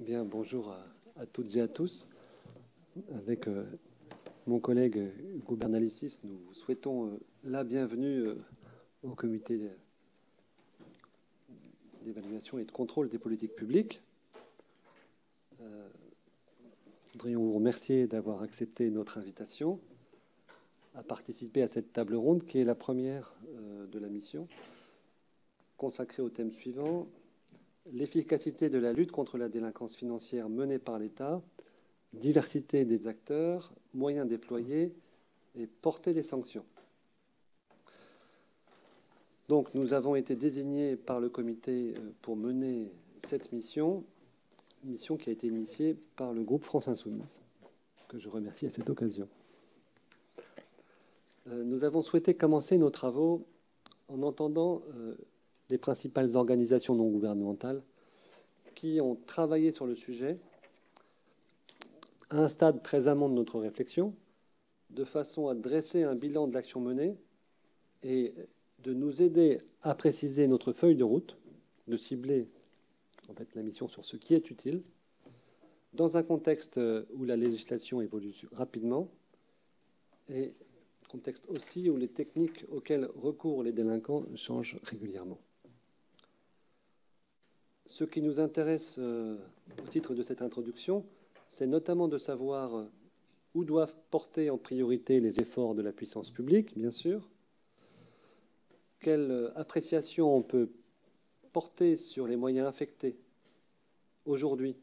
Bien, bonjour à toutes et à tous. Avec mon collègue Ugo Bernalicis, nous vous souhaitons la bienvenue au comité d'évaluation et de contrôle des politiques publiques. Nous voudrions vous remercier d'avoir accepté notre invitation à participer à cette table ronde qui est la première de la mission, consacrée au thème suivant: l'efficacité de la lutte contre la délinquance financière menée par l'État, diversité des acteurs, moyens déployés et portée des sanctions. Donc, nous avons été désignés par le comité pour mener cette mission, mission qui a été initiée par le groupe France Insoumise, que je remercie à cette occasion. Nous avons souhaité commencer nos travaux en entendant les principales organisations non gouvernementales qui ont travaillé sur le sujet à un stade très amont de notre réflexion, de façon à dresser un bilan de l'action menée et de nous aider à préciser notre feuille de route, de cibler en fait la mission sur ce qui est utile, dans un contexte où la législation évolue rapidement et contexte aussi où les techniques auxquelles recourent les délinquants changent régulièrement. Ce qui nous intéresse au titre de cette introduction, c'est notamment de savoir où doivent porter en priorité les efforts de la puissance publique, bien sûr, quelle appréciation on peut porter sur les moyens affectés aujourd'hui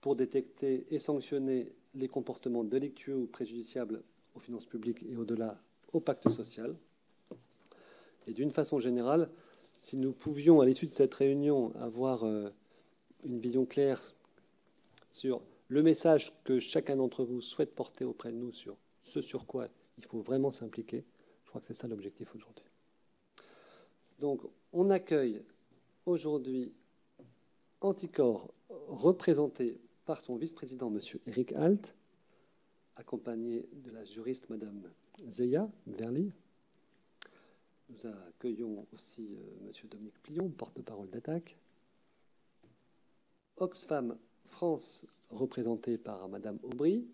pour détecter et sanctionner les comportements délictueux ou préjudiciables aux finances publiques et au-delà au pacte social. Et d'une façon générale, si nous pouvions, à l'issue de cette réunion, avoir une vision claire sur le message que chacun d'entre vous souhaite porter auprès de nous sur ce sur quoi il faut vraiment s'impliquer, je crois que c'est ça l'objectif aujourd'hui. Donc, on accueille aujourd'hui Anticor, représenté par son vice-président, M. Éric Alt, accompagné de la juriste Mme Zehia, Beverly. Nous accueillons aussi M. Dominique Plihon, porte-parole d'Attaque. Oxfam France, représentée par Mme Aubry,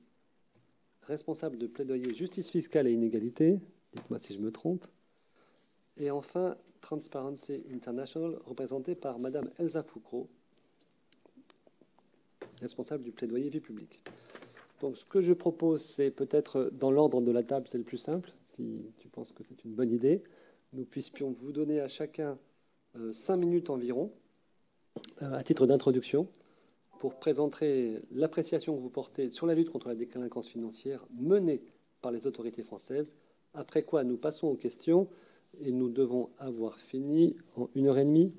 responsable de plaidoyer justice fiscale et inégalité, dites-moi si je me trompe. Et enfin, Transparency International, représentée par Mme Elsa Foucraut, responsable du plaidoyer vie publique. Donc, ce que je propose, c'est peut-être dans l'ordre de la table, c'est le plus simple, si tu penses que c'est une bonne idée, nous puissions vous donner à chacun 5 minutes environ, à titre d'introduction, pour présenter l'appréciation que vous portez sur la lutte contre la délinquance financière menée par les autorités françaises, après quoi nous passons aux questions, et nous devons avoir fini en 1h30,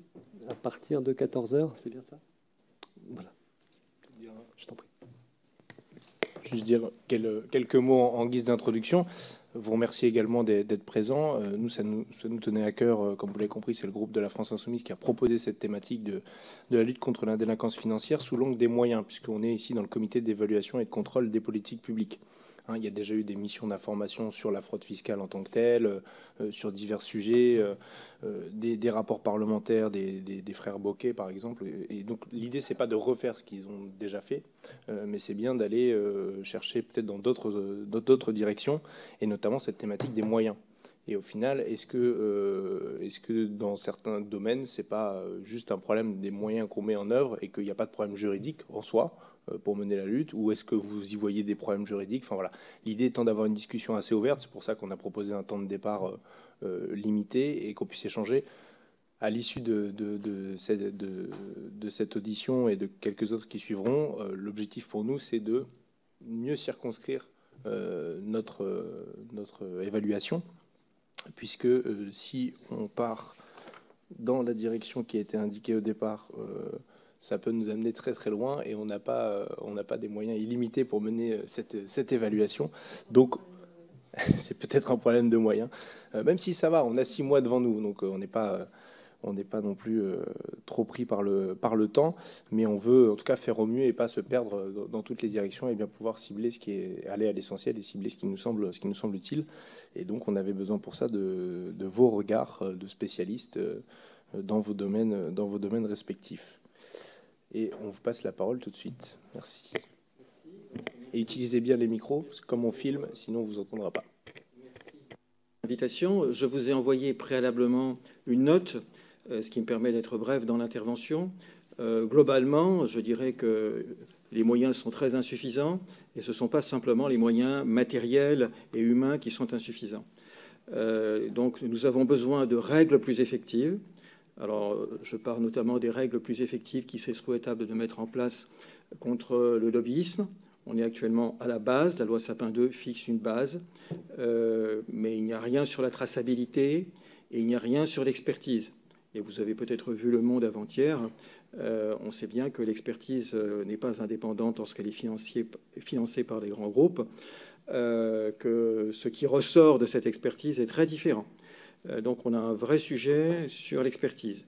à partir de 14h, c'est bien ça? Voilà. Je t'en prie. Juste dire quelques mots en guise d'introduction. Vous remerciez également d'être présents. Nous, ça nous tenait à cœur, comme vous l'avez compris, c'est le groupe de la France Insoumise qui a proposé cette thématique de la lutte contre la délinquance financière sous l'angle des moyens, puisqu'on est ici dans le comité d'évaluation et de contrôle des politiques publiques. Hein, il y a déjà eu des missions d'information sur la fraude fiscale en tant que telle, sur divers sujets, des rapports parlementaires des frères Bocquet, par exemple. Et donc l'idée, c'est pas de refaire ce qu'ils ont déjà fait, mais c'est bien d'aller chercher peut-être dans d'autres directions, et notamment cette thématique des moyens. Et au final, est-ce que dans certains domaines, c'est pas juste un problème des moyens qu'on met en œuvre et qu'il n'y a pas de problème juridique en soi pour mener la lutte, ou est-ce que vous y voyez des problèmes juridiques? Enfin voilà, l'idée étant d'avoir une discussion assez ouverte, c'est pour ça qu'on a proposé un temps de départ limité et qu'on puisse échanger à l'issue de cette audition et de quelques autres qui suivront. L'objectif pour nous, c'est de mieux circonscrire notre évaluation, puisque si on part dans la direction qui a été indiquée au départ, ça peut nous amener très très loin et on n'a pas des moyens illimités pour mener cette évaluation. Donc c'est peut-être un problème de moyens, même si ça va, on a 6 mois devant nous, donc on n'est pas non plus trop pris par le temps, mais on veut en tout cas faire au mieux et pas se perdre dans toutes les directions et bien pouvoir cibler ce qui est, aller à l'essentiel et cibler ce qui nous semble utile. Et donc on avait besoin pour ça de vos regards de spécialistes dans vos domaines respectifs. Et on vous passe la parole tout de suite. Merci. Et utilisez bien les micros, parce que comme on filme, sinon on ne vous entendra pas. Merci. Invitation. Je vous ai envoyé préalablement une note, ce qui me permet d'être bref dans l'intervention. Globalement, je dirais que les moyens sont très insuffisants, et ce ne sont pas simplement les moyens matériels et humains qui sont insuffisants. Donc nous avons besoin de règles plus effectives. Alors je parle notamment des règles plus effectives qui seraient souhaitables de mettre en place contre le lobbyisme. On est actuellement à la base, la loi Sapin 2 fixe une base, mais il n'y a rien sur la traçabilité et il n'y a rien sur l'expertise. Et vous avez peut-être vu Le Monde avant-hier, on sait bien que l'expertise n'est pas indépendante lorsqu'elle est financée par les grands groupes, que ce qui ressort de cette expertise est très différent. Donc on a un vrai sujet sur l'expertise.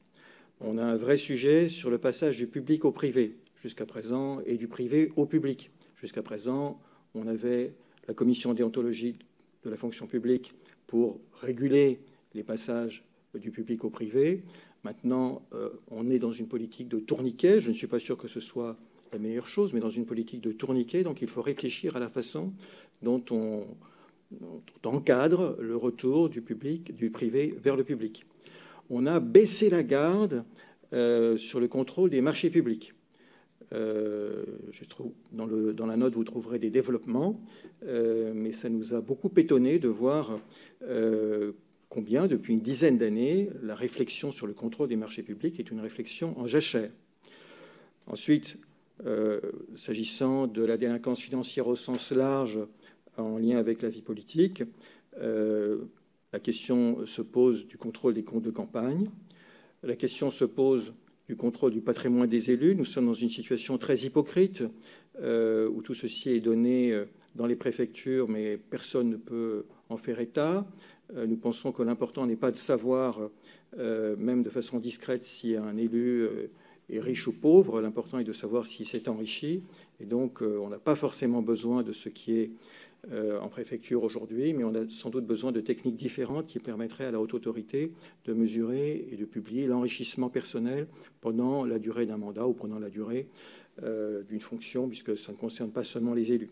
On a un vrai sujet sur le passage du public au privé, jusqu'à présent, et du privé au public. Jusqu'à présent, on avait la commission déontologique de la fonction publique pour réguler les passages du public au privé. Maintenant, on est dans une politique de tourniquet. Je ne suis pas sûr que ce soit la meilleure chose, mais dans une politique de tourniquet. Donc, il faut réfléchir à la façon dont on encadre le retour du privé vers le public. On a baissé la garde sur le contrôle des marchés publics. Je trouve, dans la note, vous trouverez des développements, mais ça nous a beaucoup étonné de voir combien, depuis une dizaine d'années, la réflexion sur le contrôle des marchés publics est une réflexion en jachère. Ensuite, s'agissant de la délinquance financière au sens large, en lien avec la vie politique, la question se pose du contrôle des comptes de campagne, la question se pose du contrôle du patrimoine des élus. Nous sommes dans une situation très hypocrite où tout ceci est donné dans les préfectures, mais personne ne peut en faire état. Nous pensons que l'important n'est pas de savoir, même de façon discrète, si un élu est riche ou pauvre. L'important est de savoir s'il s'est enrichi. Et donc, on n'a pas forcément besoin de ce qui est en préfecture aujourd'hui, mais on a sans doute besoin de techniques différentes qui permettraient à la Haute Autorité de mesurer et de publier l'enrichissement personnel pendant la durée d'un mandat ou pendant la durée d'une fonction, puisque ça ne concerne pas seulement les élus.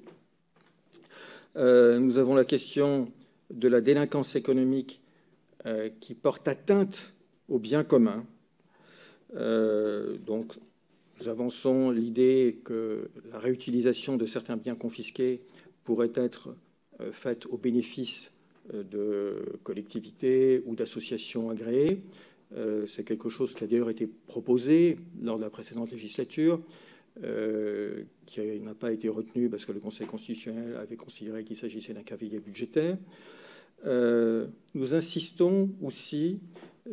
Nous avons la question de la délinquance économique qui porte atteinte aux biens communs. Donc, nous avançons l'idée que la réutilisation de certains biens confisqués pourrait être faite au bénéfice de collectivités ou d'associations agréées. C'est quelque chose qui a d'ailleurs été proposé lors de la précédente législature, qui n'a pas été retenu parce que le Conseil constitutionnel avait considéré qu'il s'agissait d'un cavalier budgétaire. Nous insistons aussi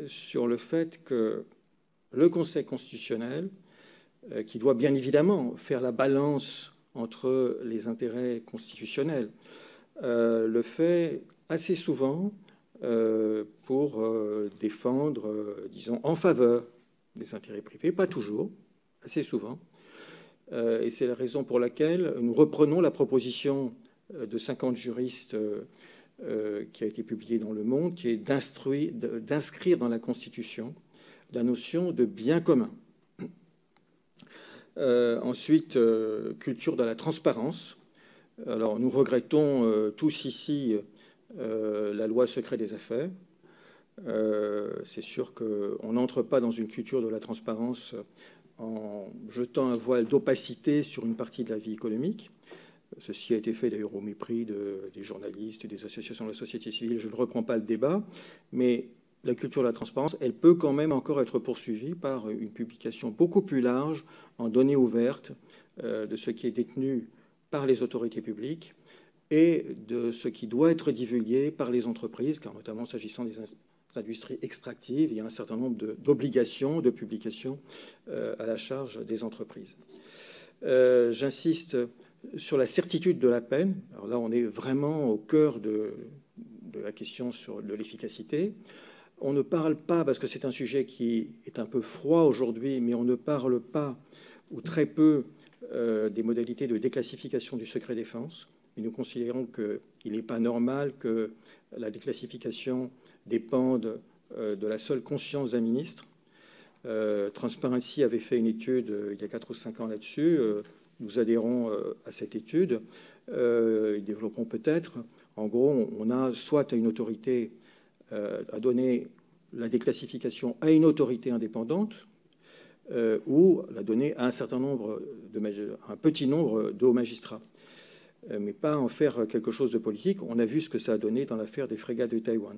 sur le fait que le Conseil constitutionnel, qui doit bien évidemment faire la balance entre les intérêts constitutionnels, le fait assez souvent pour défendre, disons, en faveur des intérêts privés, pas toujours, assez souvent. Et c'est la raison pour laquelle nous reprenons la proposition de 50 juristes qui a été publiée dans Le Monde, qui est d'inscrire dans la Constitution la notion de bien commun. Ensuite, culture de la transparence. Alors, nous regrettons tous ici la loi secret des affaires. C'est sûr qu'on n'entre pas dans une culture de la transparence en jetant un voile d'opacité sur une partie de la vie économique. Ceci a été fait d'ailleurs au mépris des journalistes et des associations de la société civile. Je ne reprends pas le débat, mais la culture de la transparence, elle peut quand même encore être poursuivie par une publication beaucoup plus large, en données ouvertes, de ce qui est détenu par les autorités publiques et de ce qui doit être divulgué par les entreprises, car notamment s'agissant des industries extractives, il y a un certain nombre d'obligations de publication à la charge des entreprises. J'insiste sur la certitude de la peine. Alors là, on est vraiment au cœur de la question sur l'efficacité. On ne parle pas, parce que c'est un sujet qui est un peu froid aujourd'hui, mais on ne parle pas ou très peu des modalités de déclassification du secret défense. Et nous considérons qu'il n'est pas normal que la déclassification dépende de la seule conscience d'un ministre. Transparency avait fait une étude il y a 4 ou 5 ans là-dessus. Nous adhérons à cette étude. Développons peut-être. En gros, on a soit à une autorité à donner la déclassification à une autorité indépendante ou la donner à un certain nombre, un petit nombre de hauts magistrats. Mais pas en faire quelque chose de politique. On a vu ce que ça a donné dans l'affaire des frégates de Taïwan.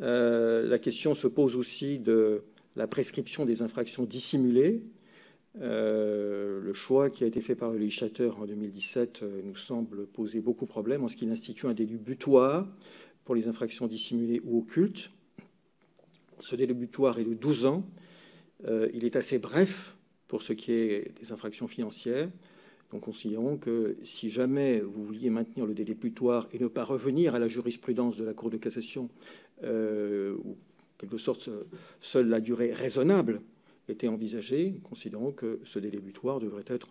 La question se pose aussi de la prescription des infractions dissimulées. Le choix qui a été fait par le législateur en 2017 nous semble poser beaucoup de problèmes en ce qu'il institue un délit butoir pour les infractions dissimulées ou occultes. Ce délit butoir est de 12 ans. Il est assez bref pour ce qui est des infractions financières. Donc, considérons que si jamais vous vouliez maintenir le délai butoir et ne pas revenir à la jurisprudence de la Cour de cassation, où, en quelque sorte, seule la durée raisonnable était envisagée, considérons que ce délai butoir devrait être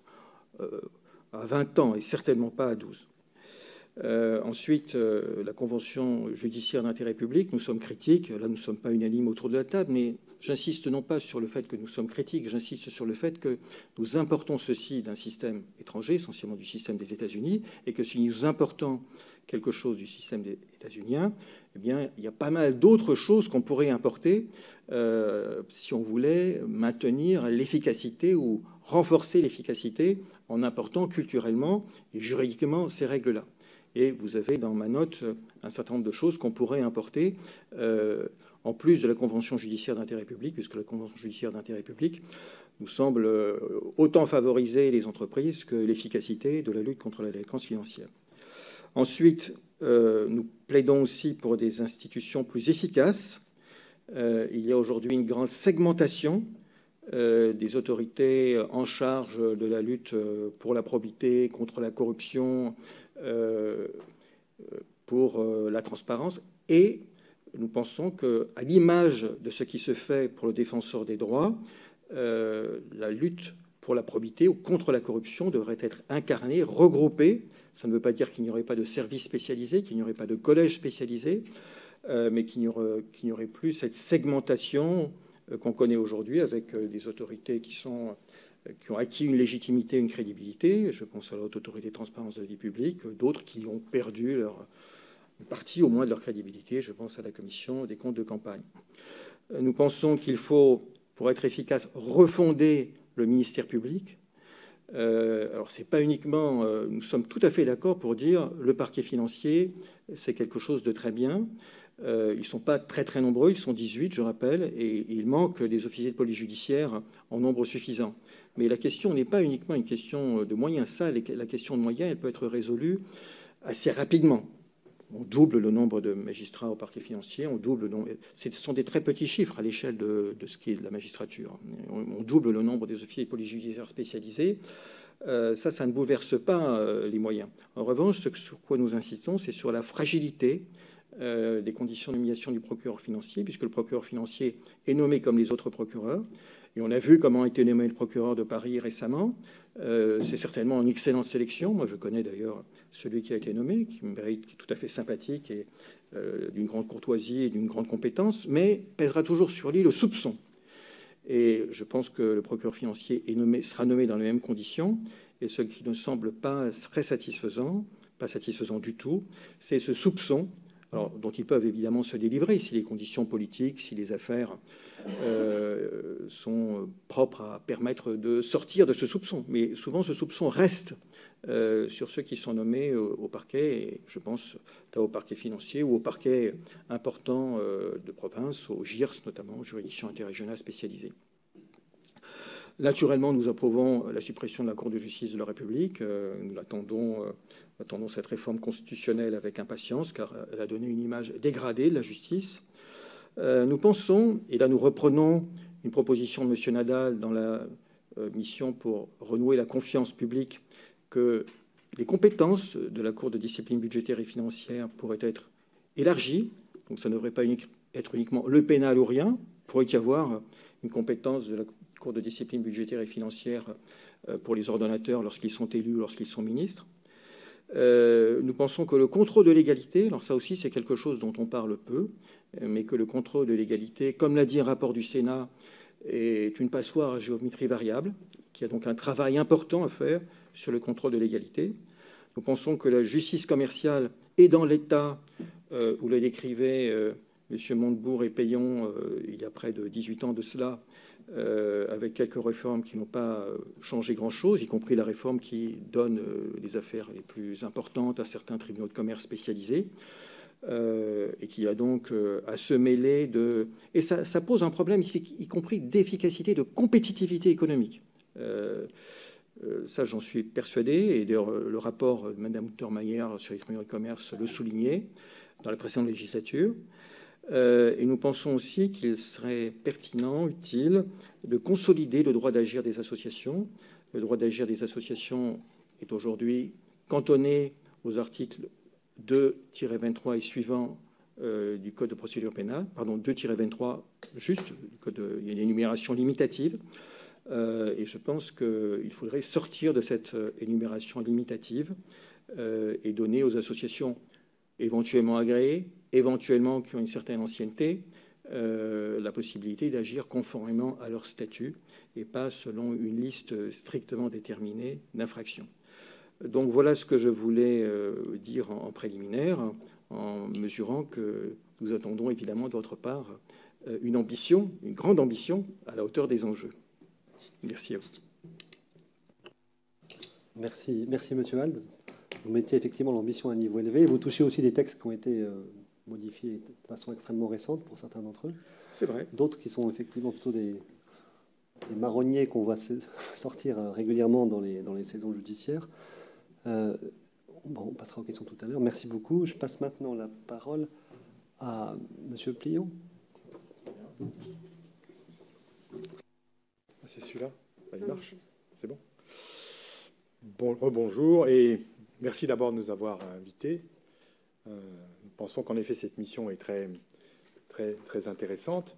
à 20 ans et certainement pas à 12. Ensuite, la Convention judiciaire d'intérêt public, nous sommes critiques. Là, nous ne sommes pas unanimes autour de la table, mais j'insiste non pas sur le fait que nous sommes critiques, j'insiste sur le fait que nous importons ceci d'un système étranger, essentiellement du système des États-Unis, et que si nous importons quelque chose du système des États-Uniens, eh bien, il y a pas mal d'autres choses qu'on pourrait importer si on voulait maintenir l'efficacité ou renforcer l'efficacité en important culturellement et juridiquement ces règles-là. Et vous avez dans ma note un certain nombre de choses qu'on pourrait importer en plus de la Convention judiciaire d'intérêt public, puisque la Convention judiciaire d'intérêt public nous semble autant favoriser les entreprises que l'efficacité de la lutte contre la délinquance financière. Ensuite, nous plaidons aussi pour des institutions plus efficaces. Il y a aujourd'hui une grande segmentation des autorités en charge de la lutte pour la probité, contre la corruption, pour la transparence. Et nous pensons qu'à l'image de ce qui se fait pour le défenseur des droits, la lutte pour la probité ou contre la corruption devrait être incarnée, regroupée. Ça ne veut pas dire qu'il n'y aurait pas de service spécialisé, qu'il n'y aurait pas de collège spécialisé, mais qu'il n'y aurait plus cette segmentation qu'on connaît aujourd'hui avec des autorités qui ont acquis une légitimité, une crédibilité. Je pense à la Haute Autorité de transparence de la vie publique, d'autres qui ont perdu une partie au moins de leur crédibilité. Je pense à la Commission des comptes de campagne. Nous pensons qu'il faut, pour être efficace, refonder le ministère public. Alors, c'est pas uniquement... nous sommes tout à fait d'accord pour dire le parquet financier, c'est quelque chose de très bien. Ils ne sont pas très, très nombreux. Ils sont 18, je rappelle, et il manque des officiers de police judiciaire en nombre suffisant. Mais la question n'est pas uniquement une question de moyens. Ça, la question de moyens, elle peut être résolue assez rapidement. On double le nombre de magistrats au parquet financier. On double le nombre... Ce sont des très petits chiffres à l'échelle de ce qui est de la magistrature. On double le nombre des officiers de police judiciaire spécialisés. Ça ne bouleverse pas les moyens. En revanche, ce sur quoi nous insistons, c'est sur la fragilité des conditions de nomination du procureur financier, puisque le procureur financier est nommé comme les autres procureurs. Et on a vu comment a été nommé le procureur de Paris récemment. C'est certainement une excellente sélection. Moi, je connais d'ailleurs celui qui a été nommé, qui est tout à fait sympathique et d'une grande courtoisie et d'une grande compétence, mais pèsera toujours sur lui le soupçon. Et je pense que le procureur financier sera nommé dans les mêmes conditions. Et ce qui ne semble pas très satisfaisant, pas satisfaisant du tout, c'est ce soupçon. Alors, dont ils peuvent évidemment se délivrer si les conditions politiques, si les affaires sont propres à permettre de sortir de ce soupçon. Mais souvent, ce soupçon reste sur ceux qui sont nommés au parquet, et je pense là au parquet financier ou au parquet important de province, au GIRS notamment, juridiction interrégionale spécialisée. Naturellement, nous approuvons la suppression de la Cour de justice de la République. Nous l'attendons... Attendons cette réforme constitutionnelle avec impatience, car elle a donné une image dégradée de la justice. Nous pensons, et là nous reprenons une proposition de M. Nadal dans la mission pour renouer la confiance publique, que les compétences de la Cour de discipline budgétaire et financière pourraient être élargies. Donc ça ne devrait pas être uniquement le pénal ou rien. Il pourrait y avoir une compétence de la Cour de discipline budgétaire et financière pour les ordonnateurs lorsqu'ils sont élus ou lorsqu'ils sont ministres. Nous pensons que le contrôle de l'égalité, alors ça aussi c'est quelque chose dont on parle peu, mais que le contrôle de l'égalité, comme l'a dit un rapport du Sénat, est une passoire à géométrie variable, qui a donc un travail important à faire sur le contrôle de l'égalité. Nous pensons que la justice commerciale est dans l'état où le décrivait M. Montebourg et Payon il y a près de 18 ans de cela, avec quelques réformes qui n'ont pas changé grand-chose, y compris la réforme qui donne les affaires les plus importantes à certains tribunaux de commerce spécialisés, et qui a donc à se mêler de... Et ça pose un problème, y compris d'efficacité, de compétitivité économique. Ça, j'en suis persuadé, et d'ailleurs le rapport de Mme Untermaier sur les tribunaux de commerce le soulignait dans la précédente législature. Et nous pensons aussi qu'il serait pertinent, utile, de consolider le droit d'agir des associations. Le droit d'agir des associations est aujourd'hui cantonné aux articles 2-23 et suivants du Code de procédure pénale. Pardon, 2-23, juste, il y a une énumération limitative. Et je pense qu'il faudrait sortir de cette énumération limitative et donner aux associations éventuellement agréées, éventuellement qui ont une certaine ancienneté, la possibilité d'agir conformément à leur statut et pas selon une liste strictement déterminée d'infractions. Donc voilà ce que je voulais dire en préliminaire, en mesurant que nous attendons évidemment de votre part une ambition, une grande ambition à la hauteur des enjeux. Merci à vous. Merci Monsieur Alt. Vous mettez effectivement l'ambition à un niveau élevé. Vous touchez aussi des textes qui ont été modifiés de façon extrêmement récente pour certains d'entre eux. C'est vrai. D'autres qui sont effectivement plutôt des marronniers qu'on voit sortir régulièrement dans les saisons judiciaires. Bon, on passera aux questions tout à l'heure. Merci beaucoup. Je passe maintenant la parole à Monsieur Plihon. C'est celui-là, il marche, c'est bon. Bon, rebonjour et merci d'abord de nous avoir invités. Nous pensons qu'en effet cette mission est très intéressante.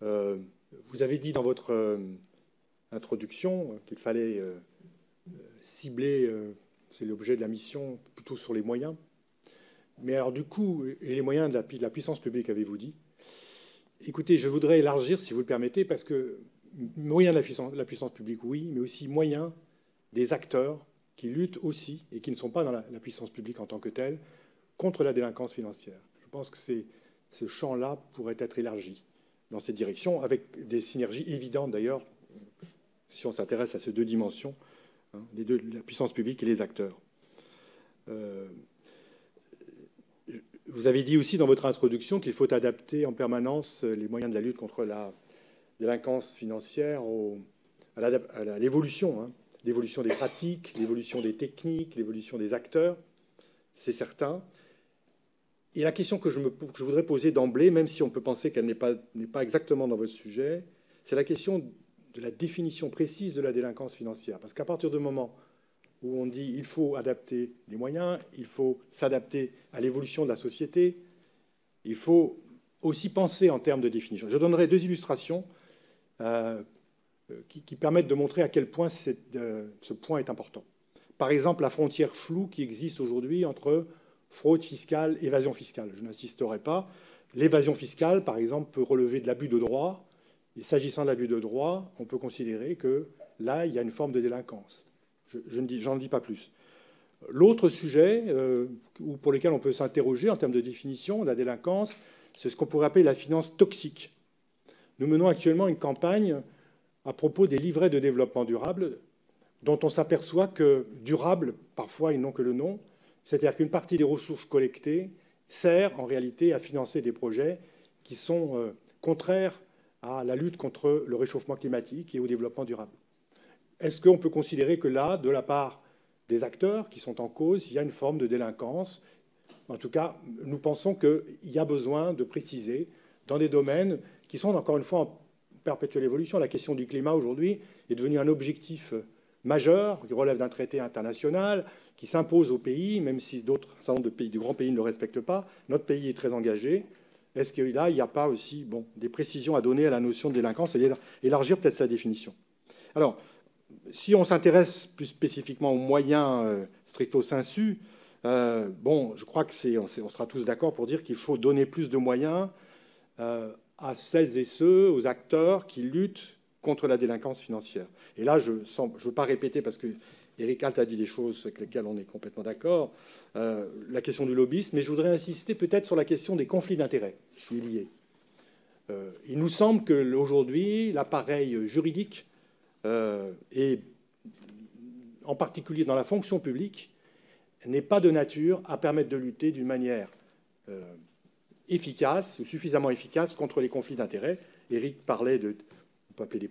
Vous avez dit dans votre introduction qu'il fallait cibler, c'est l'objet de la mission, plutôt sur les moyens. Mais alors du coup, et les moyens de la puissance publique, avez-vous dit? Écoutez, je voudrais élargir, si vous le permettez, parce que moyens de la puissance publique, oui, mais aussi moyens des acteurs qui luttent aussi et qui ne sont pas dans la puissance publique en tant que telle contre la délinquance financière. Je pense que ce champ-là pourrait être élargi dans ces directions, avec des synergies évidentes d'ailleurs, si on s'intéresse à ces deux dimensions, hein, la puissance publique et les acteurs. Vous avez dit aussi dans votre introduction qu'il faut adapter en permanence les moyens de la lutte contre la délinquance financière à l'évolution, hein, l'évolution des pratiques, l'évolution des techniques, l'évolution des acteurs, c'est certain. Et la question que je voudrais poser d'emblée, même si on peut penser qu'elle n'est pas exactement dans votre sujet, c'est la question de la définition précise de la délinquance financière. Parce qu'à partir du moment où on dit il faut adapter les moyens, il faut s'adapter à l'évolution de la société, il faut aussi penser en termes de définition. Je donnerai deux illustrations qui permettent de montrer à quel point ce point est important. Par exemple, la frontière floue qui existe aujourd'hui entre fraude fiscale et évasion fiscale. Je n'insisterai pas. L'évasion fiscale, par exemple, peut relever de l'abus de droit. Et s'agissant de l'abus de droit, on peut considérer que là, il y a une forme de délinquance. Je n'en dis pas plus. L'autre sujet pour lequel on peut s'interroger en termes de définition de la délinquance, c'est ce qu'on pourrait appeler la finance toxique. Nous menons actuellement une campagne à propos des livrets de développement durable, dont on s'aperçoit que durable, parfois, ils n'ont que le nom, c'est-à-dire qu'une partie des ressources collectées sert en réalité à financer des projets qui sont contraires à la lutte contre le réchauffement climatique et au développement durable. Est-ce qu'on peut considérer que là, de la part des acteurs qui sont en cause, il y a une forme de délinquance? En tout cas, nous pensons qu'il y a besoin de préciser dans des domaines qui sont encore une fois en perpétuelle évolution. La question du climat aujourd'hui est devenue un objectif majeur qui relève d'un traité international, qui s'impose aux pays, même si d'autres de grands pays ne le respectent pas. Notre pays est très engagé. Est-ce que là, il n'y a pas aussi des précisions à donner à la notion de délinquance et élargir peut-être sa définition? Alors, si on s'intéresse plus spécifiquement aux moyens stricto sensu, je crois qu'on sera tous d'accord pour dire qu'il faut donner plus de moyens à celles et ceux, aux acteurs qui luttent contre la délinquance financière. Et là, je ne veux pas répéter, parce que Éric Alt a dit des choses avec lesquelles on est complètement d'accord, la question du lobbyisme, mais je voudrais insister peut-être sur la question des conflits d'intérêts qui est liée. Il nous semble qu'aujourd'hui, l'appareil juridique, et en particulier dans la fonction publique, n'est pas de nature à permettre de lutter d'une manière efficace ou suffisamment efficace contre les conflits d'intérêts. Éric parlait de, on peut appeler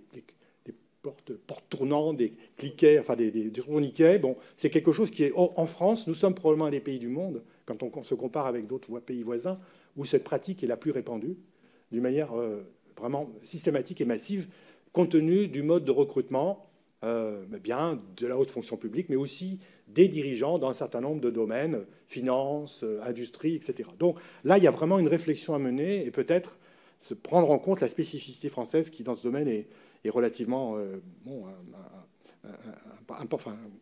des portes tournantes, des cliquets, enfin des tourniquets. Bon, c'est quelque chose qui est en France. Nous sommes probablement un des pays du monde, quand on se compare avec d'autres pays voisins, où cette pratique est la plus répandue, d'une manière vraiment systématique et massive, compte tenu du mode de recrutement bien de la haute fonction publique, mais aussi des dirigeants dans un certain nombre de domaines, finance, industrie, etc. Donc là, il y a vraiment une réflexion à mener et peut-être se prendre en compte la spécificité française qui, dans ce domaine, est relativement...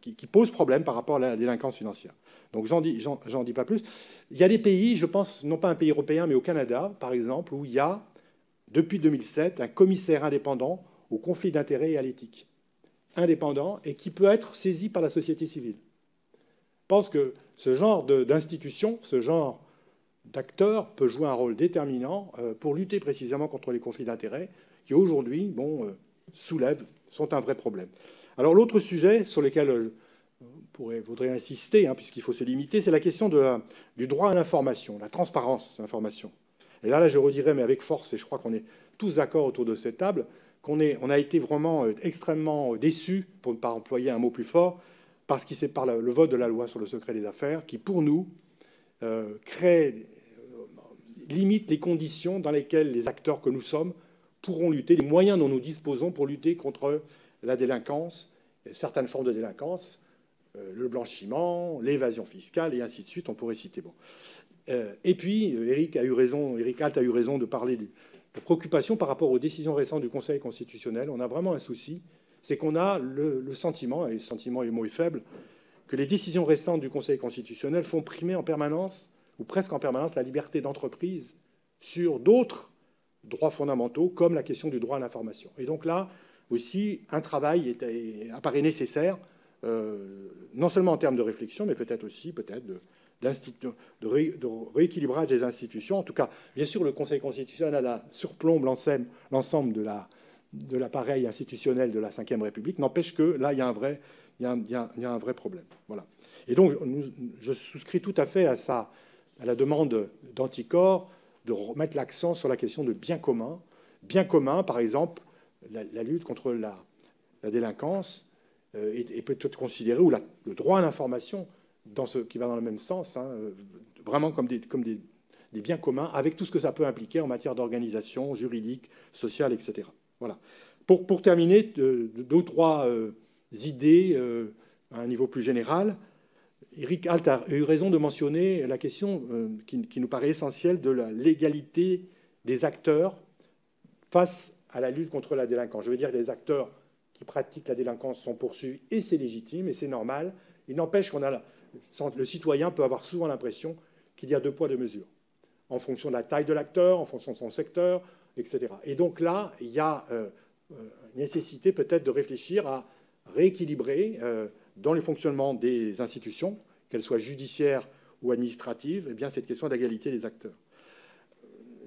qui pose problème par rapport à la délinquance financière. Donc j'en dis pas plus. Il y a des pays, je pense, non pas un pays européen, mais au Canada, par exemple, où il y a, depuis 2007, un commissaire indépendant au conflit d'intérêts et à l'éthique. Indépendant et qui peut être saisi par la société civile. Je pense que ce genre d'institution, ce genre d'acteur peut jouer un rôle déterminant pour lutter précisément contre les conflits d'intérêts qui, aujourd'hui, soulèvent, sont un vrai problème. Alors l'autre sujet sur lequel je voudrais insister, hein, puisqu'il faut se limiter, c'est la question du droit à l'information, la transparence de l'information. Et là, je redirais, mais avec force, et je crois qu'on est tous d'accord autour de cette table, qu'on a été vraiment extrêmement déçus, pour ne pas employer un mot plus fort, parce que c'est par le vote de la loi sur le secret des affaires qui, pour nous, limite les conditions dans lesquelles les acteurs que nous sommes pourront lutter, les moyens dont nous disposons pour lutter contre la délinquance, certaines formes de délinquance, le blanchiment, l'évasion fiscale, et ainsi de suite. On pourrait citer. Bon. Et puis, Éric Alt a eu raison de parler de préoccupation par rapport aux décisions récentes du Conseil constitutionnel. On a vraiment un souci, c'est qu'on a le sentiment, et le sentiment, le mot est faible, que les décisions récentes du Conseil constitutionnel font primer en permanence, ou presque en permanence, la liberté d'entreprise sur d'autres droits fondamentaux, comme la question du droit à l'information. Et donc là, aussi, un travail apparaît nécessaire, non seulement en termes de réflexion, mais peut-être aussi de rééquilibrage des institutions. En tout cas, bien sûr, le Conseil constitutionnel surplombe l'ensemble de l'appareil institutionnel de la Ve République. N'empêche que là, il y a un vrai problème. Voilà. Et donc, je souscris tout à fait à la demande d'Anticor de remettre l'accent sur la question de bien commun. Bien commun, par exemple, la lutte contre la délinquance peut être considérée, ou le droit à l'information, qui va dans le même sens, hein, vraiment comme des biens communs, avec tout ce que ça peut impliquer en matière d'organisation juridique, sociale, etc. Voilà. Pour terminer, deux ou trois idées à un niveau plus général. Éric Alt a eu raison de mentionner la question qui nous paraît essentielle de la légalité des acteurs face à la lutte contre la délinquance. Je veux dire que les acteurs qui pratiquent la délinquance sont poursuivis, et c'est légitime, et c'est normal. Il n'empêche qu'on a... Le citoyen peut avoir souvent l'impression qu'il y a deux poids, deux mesures, en fonction de la taille de l'acteur, en fonction de son secteur, etc. Et donc là, il y a nécessité peut-être de réfléchir à rééquilibrer dans le fonctionnement des institutions, qu'elles soient judiciaires ou administratives, eh bien, cette question de l'égalité des acteurs.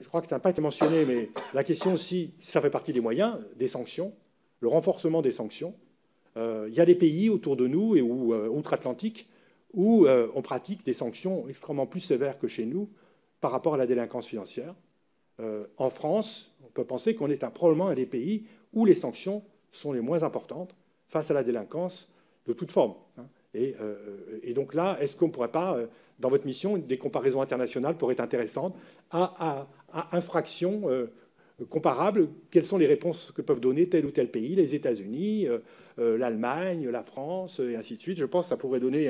Je crois que ça n'a pas été mentionné, mais la question aussi, ça fait partie des moyens, des sanctions, le renforcement des sanctions. Il y a des pays autour de nous et outre-Atlantique où on pratique des sanctions extrêmement plus sévères que chez nous par rapport à la délinquance financière. En France, on peut penser qu'on est probablement un des pays où les sanctions sont les moins importantes face à la délinquance de toute forme. Hein. Et donc là, est-ce qu'on ne pourrait pas, dans votre mission, des comparaisons internationales pourraient être intéressantes à infractions comparables, quelles sont les réponses que peuvent donner tel ou tel pays, les États-Unis, l'Allemagne, la France, et ainsi de suite. Je pense que ça pourrait donner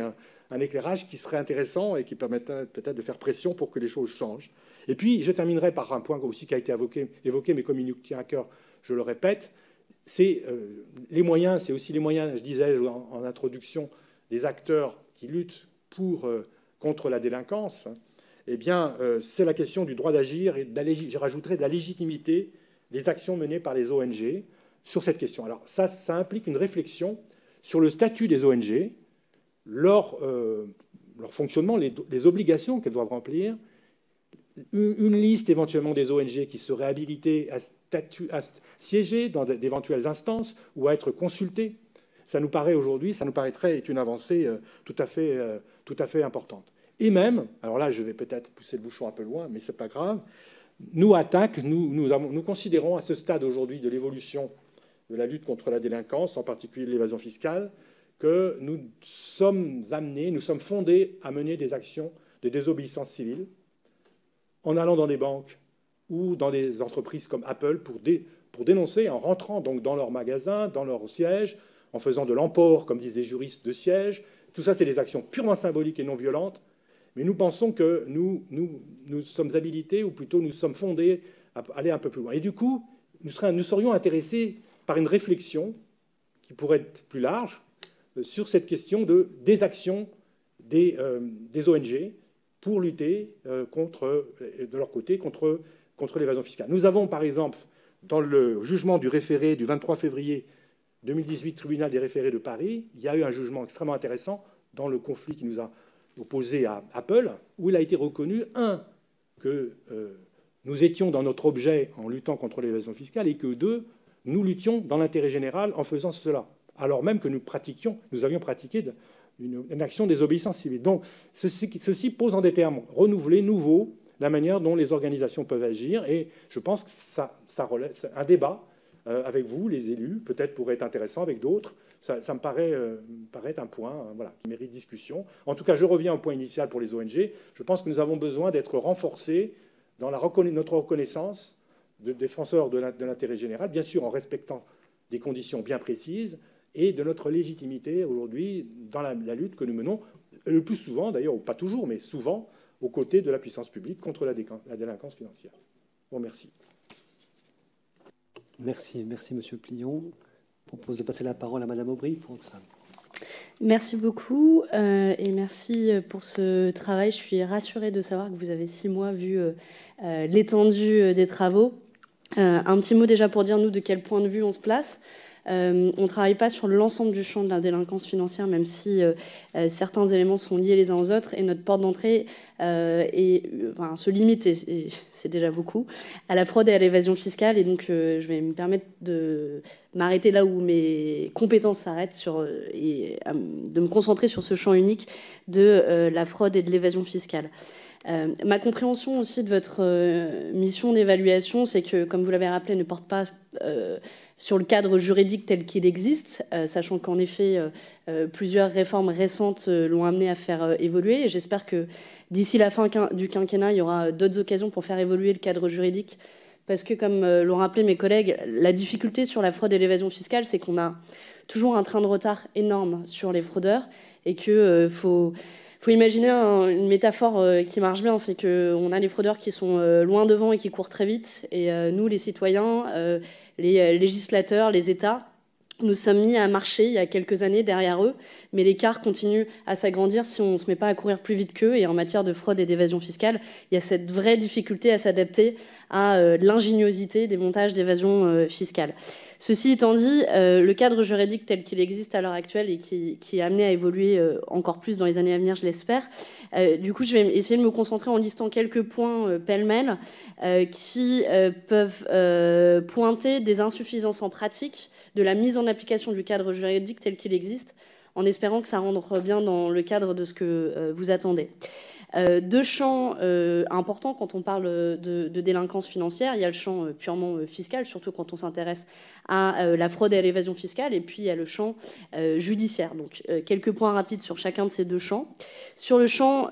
un éclairage qui serait intéressant et qui permettrait peut-être de faire pression pour que les choses changent. Et puis, je terminerai par un point aussi qui a été évoqué, mais comme il nous tient à cœur, je le répète, c'est les moyens, c'est aussi les moyens, je disais en introduction, des acteurs qui luttent contre la délinquance. eh bien, c'est la question du droit d'agir et, je rajouterai, de la légitimité des actions menées par les ONG sur cette question. Alors ça, ça implique une réflexion sur le statut des ONG, leur fonctionnement, les obligations qu'elles doivent remplir, une liste éventuellement des ONG qui seraient habilitées à siéger dans d'éventuelles instances ou à être consultées. Ça nous paraît aujourd'hui, ça nous paraîtrait être une avancée tout à fait importante. Et même, alors là je vais peut-être pousser le bouchon un peu loin, mais ce n'est pas grave, nous attaque, nous considérons à ce stade aujourd'hui de l'évolution de la lutte contre la délinquance, en particulier l'évasion fiscale, que nous sommes amenés, nous sommes fondés à mener des actions de désobéissance civile en allant dans des banques ou dans des entreprises comme Apple pour dénoncer, en rentrant donc dans leurs magasins, dans leurs sièges, en faisant de l'emport, comme disent les juristes, de sièges. Tout ça, c'est des actions purement symboliques et non violentes. Mais nous pensons que nous sommes habilités, ou plutôt nous sommes fondés à aller un peu plus loin. Et du coup, nous serions intéressés par une réflexion qui pourrait être plus large sur cette question des actions des ONG pour lutter de leur côté contre l'évasion fiscale. Nous avons, par exemple, dans le jugement du référé du 23 février 2018, tribunal des référés de Paris, il y a eu un jugement extrêmement intéressant dans le conflit qui nous a opposé à Apple, où il a été reconnu, un, que nous étions dans notre objet en luttant contre l'évasion fiscale, et que, deux, nous luttions dans l'intérêt général en faisant cela, alors même que nous avions pratiqué une action désobéissance civile. Donc, ceci pose en des termes renouvelés, nouveaux, la manière dont les organisations peuvent agir, et je pense que ça relève un débat avec vous, les élus, peut-être pourrait être intéressant avec d'autres. Ça me paraît, un point qui mérite discussion. En tout cas, je reviens au point initial pour les ONG. Je pense que nous avons besoin d'être renforcés dans notre reconnaissance de défenseurs de l'intérêt général, bien sûr en respectant des conditions bien précises, et de notre légitimité aujourd'hui dans la lutte que nous menons, le plus souvent d'ailleurs, ou pas toujours, mais souvent, aux côtés de la puissance publique contre la délinquance financière. Bon, merci. Merci Monsieur Plihon. Je propose de passer la parole à Madame Aubry pour ça. Merci beaucoup et merci pour ce travail. Je suis rassurée de savoir que vous avez 6 mois vu l'étendue des travaux. Un petit mot déjà pour dire, nous, de quel point de vue on se place. On ne travaille pas sur l'ensemble du champ de la délinquance financière, même si certains éléments sont liés les uns aux autres, et notre porte d'entrée se limite, et c'est déjà beaucoup, à la fraude et à l'évasion fiscale. Et donc, je vais me permettre de m'arrêter là où mes compétences s'arrêtent et de me concentrer sur ce champ unique de la fraude et de l'évasion fiscale. Ma compréhension aussi de votre mission d'évaluation, c'est que, comme vous l'avez rappelé, ne porte pas sur le cadre juridique tel qu'il existe, sachant qu'en effet, plusieurs réformes récentes l'ont amené à faire évoluer. Et j'espère que d'ici la fin du quinquennat, il y aura d'autres occasions pour faire évoluer le cadre juridique. Parce que, comme l'ont rappelé mes collègues, la difficulté sur la fraude et l'évasion fiscale, c'est qu'on a toujours un train de retard énorme sur les fraudeurs et qu'il faut imaginer une métaphore qui marche bien, c'est qu'on a les fraudeurs qui sont loin devant et qui courent très vite. Et nous, les citoyens, les législateurs, les États, nous sommes mis à marcher il y a quelques années derrière eux, mais l'écart continue à s'agrandir si on ne se met pas à courir plus vite qu'eux. Et en matière de fraude et d'évasion fiscale, il y a cette vraie difficulté à s'adapter à l'ingéniosité des montages d'évasion fiscale. Ceci étant dit, le cadre juridique tel qu'il existe à l'heure actuelle et qui est amené à évoluer encore plus dans les années à venir, je l'espère. Du coup, je vais essayer de me concentrer en listant quelques points pêle-mêle qui peuvent pointer des insuffisances en pratique de la mise en application du cadre juridique tel qu'il existe, en espérant que ça rentre bien dans le cadre de ce que vous attendez. Deux champs importants quand on parle de délinquance financière. Il y a le champ purement fiscal, surtout quand on s'intéresse à la fraude et à l'évasion fiscale, et puis il y a le champ judiciaire. Donc quelques points rapides sur chacun de ces deux champs. Sur le champ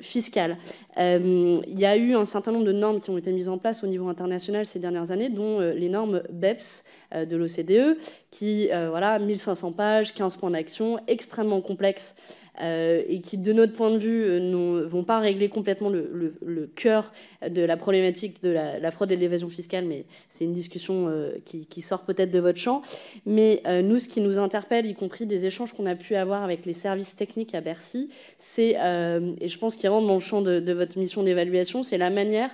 fiscal, il y a eu un certain nombre de normes qui ont été mises en place au niveau international ces dernières années, dont les normes BEPS de l'OCDE, qui, 1500 pages, 15 points d'action, extrêmement complexes, et qui, de notre point de vue, ne vont pas régler complètement le cœur de la problématique de la fraude et de l'évasion fiscale, mais c'est une discussion qui sort peut-être de votre champ. Mais nous, ce qui nous interpelle, y compris des échanges qu'on a pu avoir avec les services techniques à Bercy, c'est, et je pense qu'ils rentrent dans le champ de votre mission d'évaluation, c'est la manière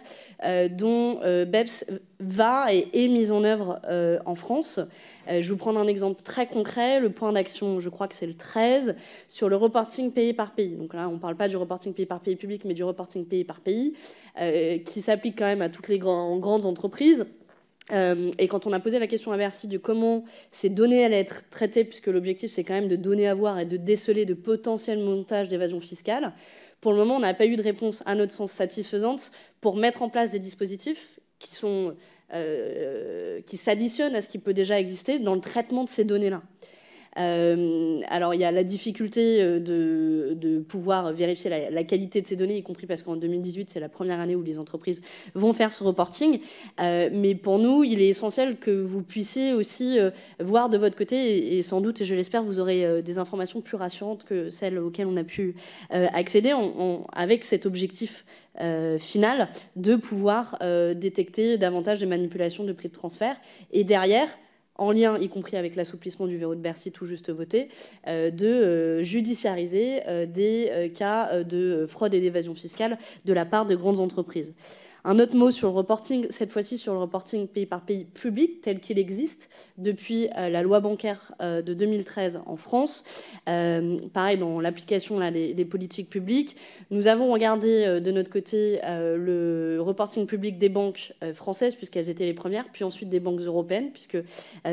dont BEPS va et est mise en œuvre en France. Je vous prends un exemple très concret, le point d'action, je crois que c'est le 13, sur le reporting pays par pays. Donc là, on ne parle pas du reporting pays par pays public, mais du reporting pays par pays, qui s'applique quand même à toutes les grandes entreprises. Et quand on a posé la question à Bercy de comment ces données allaient être traitées, puisque l'objectif, c'est quand même de donner à voir et de déceler de potentiels montages d'évasion fiscale, pour le moment, on n'a pas eu de réponse, à notre sens, satisfaisante pour mettre en place des dispositifs qui s'additionnent à ce qui peut déjà exister dans le traitement de ces données-là. Alors, il y a la difficulté de pouvoir vérifier la qualité de ces données, y compris parce qu'en 2018, c'est la première année où les entreprises vont faire ce reporting. Mais pour nous, il est essentiel que vous puissiez aussi voir de votre côté, et sans doute, et je l'espère, vous aurez des informations plus rassurantes que celles auxquelles on a pu accéder avec cet objectif final de pouvoir détecter davantage de manipulations de prix de transfert. Et derrière, en lien, y compris avec l'assouplissement du verrou de Bercy tout juste voté, de judiciariser des cas de fraude et d'évasion fiscale de la part de grandes entreprises. Un autre mot sur le reporting, cette fois-ci sur le reporting pays par pays public, tel qu'il existe depuis la loi bancaire de 2013 en France. Pareil, dans l'application des politiques publiques, nous avons regardé de notre côté le reporting public des banques françaises, puisqu'elles étaient les premières, puis ensuite des banques européennes, puisque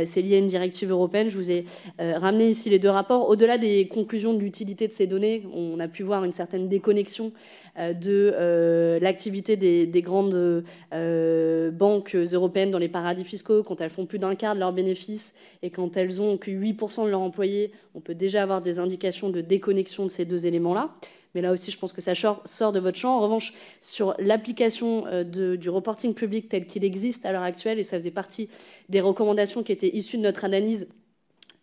c'est lié à une directive européenne. Je vous ai ramené ici les deux rapports. Au-delà des conclusions de l'utilité de ces données, on a pu voir une certaine déconnexion de l'activité des grandes banques européennes dans les paradis fiscaux, quand elles font plus d'un quart de leurs bénéfices et quand elles n'ont que 8% de leurs employés, on peut déjà avoir des indications de déconnexion de ces deux éléments-là. Mais là aussi, je pense que ça sort de votre champ. En revanche, sur l'application du reporting public tel qu'il existe à l'heure actuelle, et ça faisait partie des recommandations qui étaient issues de notre analyse,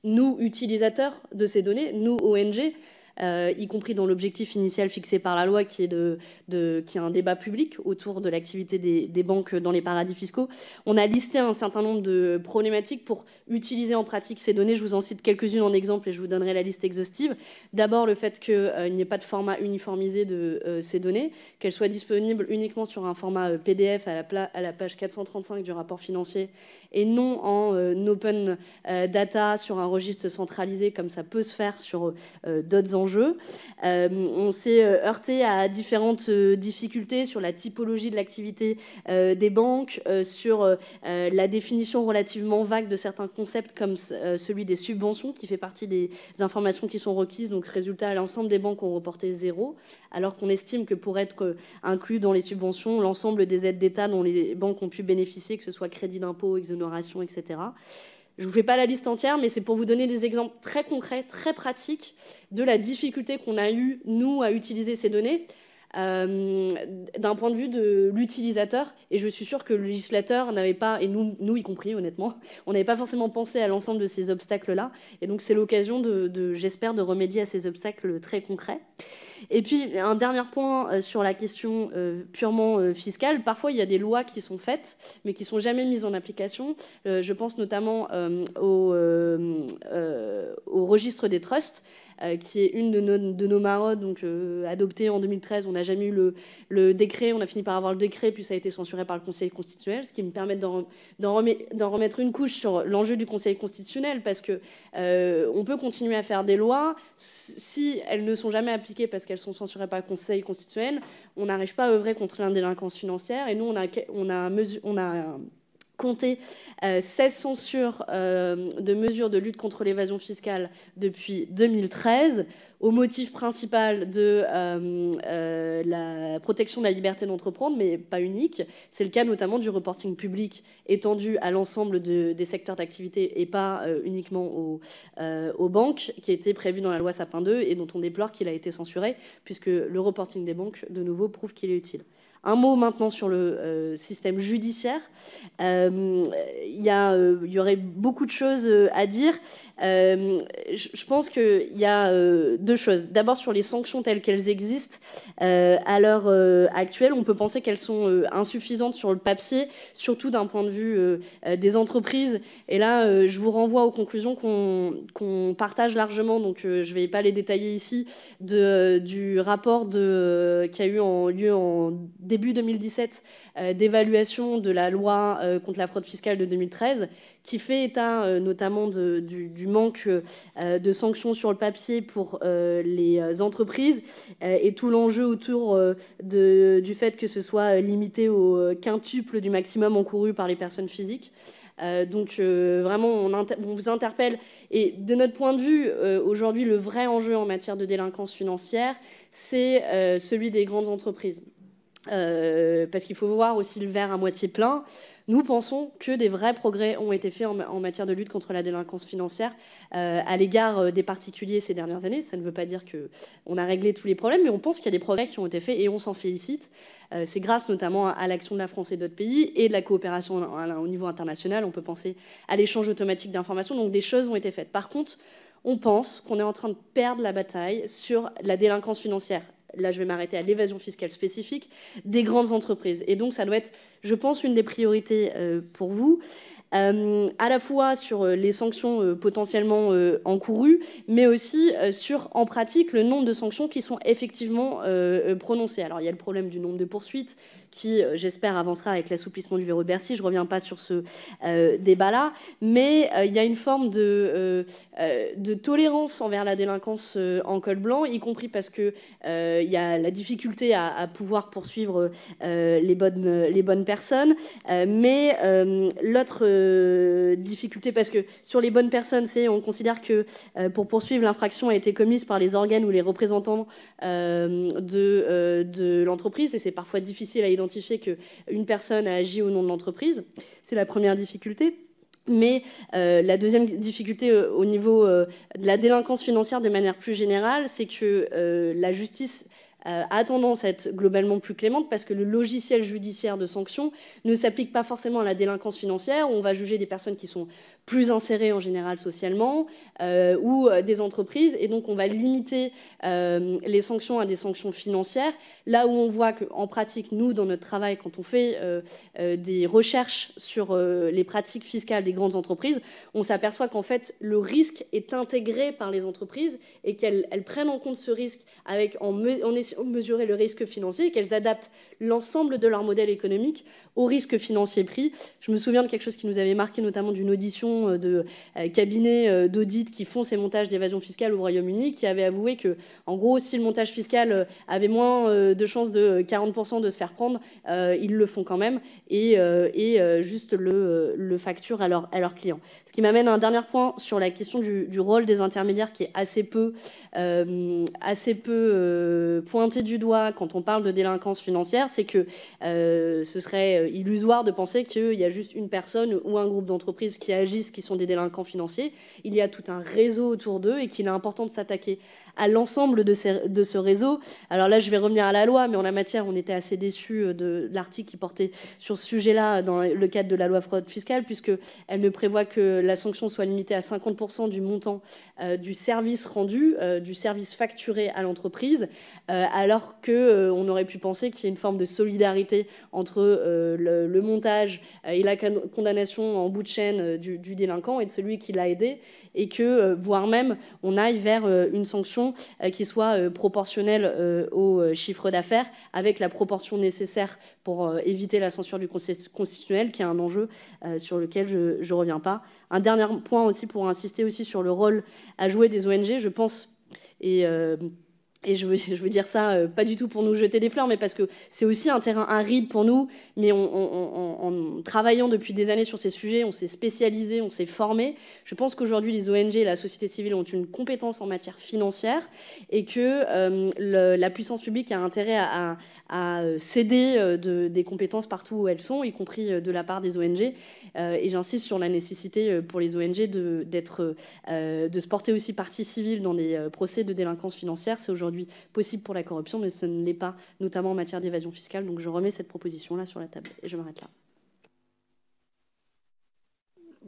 nous, utilisateurs de ces données, nous, ONG, y compris dans l'objectif initial fixé par la loi qui est qui est un débat public autour de l'activité des banques dans les paradis fiscaux. On a listé un certain nombre de problématiques pour utiliser en pratique ces données. Je vous en cite quelques-unes en exemple et je vous donnerai la liste exhaustive. D'abord, le fait qu'il n'y ait pas de format uniformisé de ces données, qu'elles soient disponibles uniquement sur un format PDF à la page 435 du rapport financier et non en open data sur un registre centralisé comme ça peut se faire sur d'autres enjeux. On s'est heurté à différentes difficultés sur la typologie de l'activité des banques, sur la définition relativement vague de certains concepts comme celui des subventions qui fait partie des informations qui sont requises. Donc résultat, l'ensemble des banques ont reporté 0, alors qu'on estime que pour être inclus dans les subventions, l'ensemble des aides d'État dont les banques ont pu bénéficier, que ce soit crédit d'impôt, exonération, etc. Je ne vous fais pas la liste entière, mais c'est pour vous donner des exemples très concrets, très pratiques, de la difficulté qu'on a eue, nous, à utiliser ces données d'un point de vue de l'utilisateur. Et je suis sûre que le législateur n'avait pas, et nous y compris, honnêtement, on n'avait pas forcément pensé à l'ensemble de ces obstacles-là. Et donc, c'est l'occasion, j'espère, de remédier à ces obstacles très concrets. Et puis, un dernier point sur la question purement fiscale. Parfois, il y a des lois qui sont faites, mais qui ne sont jamais mises en application. Je pense notamment au registre des trusts, qui est une de nos marottes, donc adoptée en 2013. On n'a jamais eu le décret, on a fini par avoir le décret, puis ça a été censuré par le Conseil constitutionnel, ce qui me permet d'en remettre une couche sur l'enjeu du Conseil constitutionnel, parce qu'on peut continuer à faire des lois. Si elles ne sont jamais appliquées parce qu'elles sont censurées par le Conseil constitutionnel, on n'arrive pas à œuvrer contre l'indélinquance financière, et nous, on a compté 16 censures de mesures de lutte contre l'évasion fiscale depuis 2013, au motif principal de la protection de la liberté d'entreprendre, mais pas unique. C'est le cas notamment du reporting public étendu à l'ensemble des secteurs d'activité et pas uniquement aux banques, qui était prévu dans la loi Sapin 2 et dont on déplore qu'il a été censuré, puisque le reporting des banques, de nouveau, prouve qu'il est utile. Un mot maintenant sur le système judiciaire. Il y aurait beaucoup de choses à dire. Je pense qu'il y a deux choses. D'abord, sur les sanctions telles qu'elles existent à l'heure actuelle, on peut penser qu'elles sont insuffisantes sur le papier, surtout d'un point de vue des entreprises. Et là, je vous renvoie aux conclusions qu'on partage largement, donc je ne vais pas les détailler ici, du rapport qui a eu lieu en début 2017 d'évaluation de la loi contre la fraude fiscale de 2013, qui fait état notamment du manque de sanctions sur le papier pour les entreprises et tout l'enjeu autour du fait que ce soit limité au quintuple du maximum encouru par les personnes physiques. Donc vraiment, on vous interpelle. Et de notre point de vue, aujourd'hui, le vrai enjeu en matière de délinquance financière, c'est celui des grandes entreprises. Parce qu'il faut voir aussi le verre à moitié plein. Nous pensons que des vrais progrès ont été faits en matière de lutte contre la délinquance financière à l'égard des particuliers ces dernières années. Ça ne veut pas dire qu'on a réglé tous les problèmes, mais on pense qu'il y a des progrès qui ont été faits et on s'en félicite. C'est grâce notamment à l'action de la France et d'autres pays et de la coopération au niveau international. On peut penser à l'échange automatique d'informations. Donc des choses ont été faites. Par contre, on pense qu'on est en train de perdre la bataille sur la délinquance financière. Là, je vais m'arrêter à l'évasion fiscale spécifique des grandes entreprises. Et donc, ça doit être, je pense, une des priorités pour vous, à la fois sur les sanctions potentiellement encourues, mais aussi sur, en pratique, le nombre de sanctions qui sont effectivement prononcées. Alors, il y a le problème du nombre de poursuites qui, j'espère, avancera avec l'assouplissement du Véro-Bercy. Je ne reviens pas sur ce débat-là. Mais il y a une forme de tolérance envers la délinquance en col blanc, y compris parce qu'il y a la difficulté à pouvoir poursuivre les bonnes personnes. Mais l'autre difficulté, parce que sur les bonnes personnes, c'est on considère que pour poursuivre, l'infraction a été commise par les organes ou les représentants de l'entreprise. Et c'est parfois difficile à identifier qu'une personne a agi au nom de l'entreprise. C'est la première difficulté. Mais la deuxième difficulté au niveau de la délinquance financière de manière plus générale, c'est que la justice a tendance à être globalement plus clémente parce que le logiciel judiciaire de sanctions ne s'applique pas forcément à la délinquance financière, où on va juger des personnes qui sont plus insérées en général socialement ou des entreprises. Et donc, on va limiter les sanctions à des sanctions financières. Là où on voit qu'en pratique, nous, dans notre travail, quand on fait des recherches sur les pratiques fiscales des grandes entreprises, on s'aperçoit qu'en fait, le risque est intégré par les entreprises et qu'elles prennent en compte ce risque en essayant de mesurer le risque financier et qu'elles adaptent l'ensemble de leur modèle économique au risque financier pris. Je me souviens de quelque chose qui nous avait marqué, notamment d'une audition de cabinets d'audit qui font ces montages d'évasion fiscale au Royaume-Uni, qui avaient avoué que, en gros, si le montage fiscal avait moins de chances de 40% de se faire prendre, ils le font quand même et juste le facturent à leurs clients. Ce qui m'amène à un dernier point sur la question du rôle des intermédiaires qui est assez peu pointé du doigt quand on parle de délinquance financière, c'est que ce serait illusoire de penser qu'il y a juste une personne ou un groupe d'entreprises qui agit qui sont des délinquants financiers. Il y a tout un réseau autour d'eux et qu'il est important de s'attaquer à l'ensemble de ce réseau. Alors là, je vais revenir à la loi, mais en la matière, on était assez déçus de l'article qui portait sur ce sujet-là dans le cadre de la loi fraude fiscale, puisqu'elle ne prévoit que la sanction soit limitée à 50% du montant du service rendu, du service facturé à l'entreprise, alors qu'on aurait pu penser qu'il y ait une forme de solidarité entre le montage et la condamnation en bout de chaîne du délinquant et de celui qui l'a aidé, et que, voire même, on aille vers une sanction qui soit proportionnelle au chiffre d'affaires, avec la proportion nécessaire pour éviter la censure du Conseil constitutionnel, qui est un enjeu sur lequel je ne reviens pas. Un dernier point aussi pour insister aussi sur le rôle à jouer des ONG, je pense, et je veux dire ça, pas du tout pour nous jeter des fleurs, mais parce que c'est aussi un terrain aride pour nous. Mais en travaillant depuis des années sur ces sujets, on s'est spécialisé, on s'est formé. Je pense qu'aujourd'hui, les ONG et la société civile ont une compétence en matière financière et que la puissance publique a intérêt à céder des compétences partout où elles sont, y compris de la part des ONG. Et j'insiste sur la nécessité pour les ONG de se porter aussi partie civile dans des procès de délinquance financière. C'est aujourd'hui aujourd'hui possible pour la corruption, mais ce ne l'est pas, notamment en matière d'évasion fiscale. Donc je remets cette proposition-là sur la table et je m'arrête là.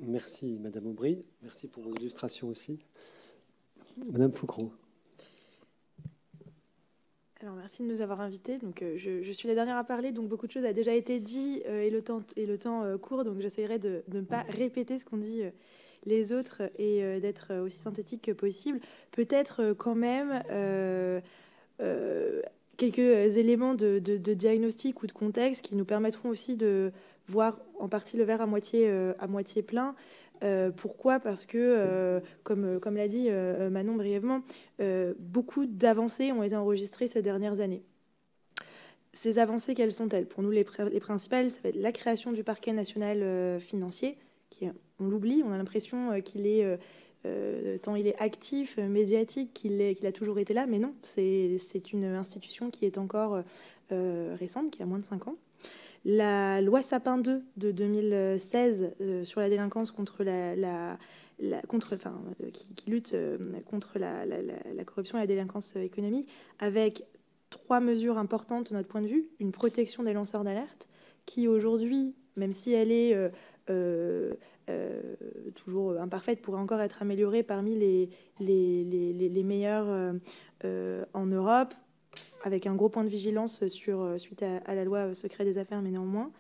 Merci, Madame Aubry. Merci pour vos illustrations aussi. Madame Foucraut. Alors, merci de nous avoir invités. Donc, je suis la dernière à parler, donc beaucoup de choses a déjà été dit et le temps court, donc j'essaierai de ne pas répéter ce qu'ont dit les autres et d'être aussi synthétique que possible. Peut-être quand même quelques éléments de diagnostic ou de contexte qui nous permettront aussi de voir en partie le verre à moitié plein. Pourquoi ? Parce que, comme l'a dit Manon brièvement, beaucoup d'avancées ont été enregistrées ces dernières années. Ces avancées, quelles sont-elles ? Pour nous, les principales, ça va être la création du parquet national financier, qui, on l'oublie, on a l'impression qu'il est, tant il est actif, médiatique, qu'il a toujours été là, mais non, c'est une institution qui est encore récente, qui a moins de 5 ans. La loi Sapin 2 de 2016 sur la délinquance contre qui lutte contre la corruption et la délinquance économique, avec 3 mesures importantes de notre point de vue. Une protection des lanceurs d'alerte, qui aujourd'hui, même si elle est toujours imparfaite, pourrait encore être améliorée parmi les meilleures en Europe, avec un gros point de vigilance suite à la loi secret des affaires, mais néanmoins.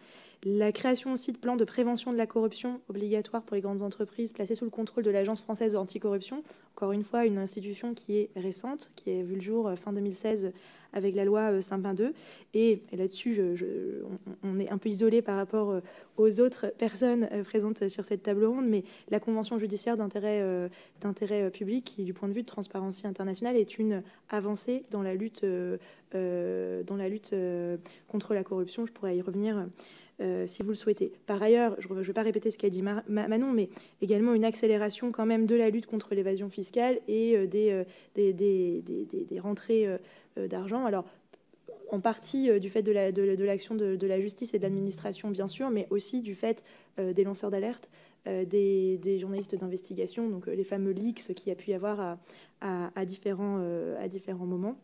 La création aussi de plans de prévention de la corruption obligatoires pour les grandes entreprises, placés sous le contrôle de l'Agence française anticorruption. Encore une fois, une institution qui est récente, qui a vu le jour fin 2016 avec la loi Sapin 2. Et là-dessus, on est un peu isolé par rapport aux autres personnes présentes sur cette table ronde, mais la Convention judiciaire d'intérêt public, qui, du point de vue de Transparency International, est une avancée dans la lutte contre la corruption. Je pourrais y revenir si vous le souhaitez. Par ailleurs, je ne vais pas répéter ce qu'a dit Manon, mais également une accélération quand même de la lutte contre l'évasion fiscale et des rentrées d'argent. Alors, en partie du fait de l'action de la justice et de l'administration, bien sûr, mais aussi du fait des lanceurs d'alerte, des journalistes d'investigation, donc les fameux leaks qu'il y a pu y avoir à différents moments.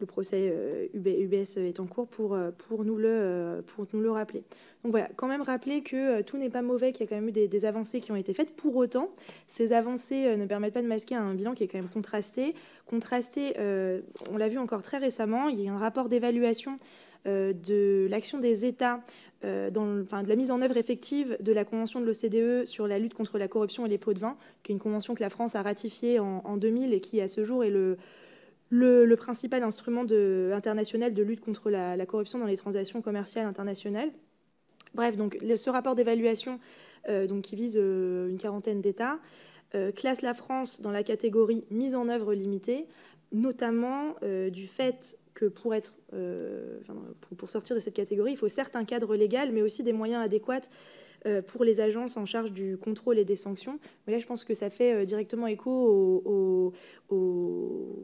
Le procès UBS est en cours pour nous le rappeler. Donc voilà, quand même rappeler que tout n'est pas mauvais, qu'il y a quand même eu des avancées qui ont été faites. Pour autant, ces avancées ne permettent pas de masquer un bilan qui est quand même contrasté. Contrasté, on l'a vu encore très récemment, il y a un rapport d'évaluation de l'action des États, de la mise en œuvre effective de la Convention de l'OCDE sur la lutte contre la corruption et les pots de vin, qui est une convention que la France a ratifiée en 2000 et qui, à ce jour, est le principal instrument international de lutte contre la corruption dans les transactions commerciales internationales. Bref, donc ce rapport d'évaluation qui vise une quarantaine d'États classe la France dans la catégorie mise en œuvre limitée, notamment du fait que pour sortir de cette catégorie, il faut certes un cadre légal, mais aussi des moyens adéquats pour les agences en charge du contrôle et des sanctions. Mais là, je pense que ça fait directement écho au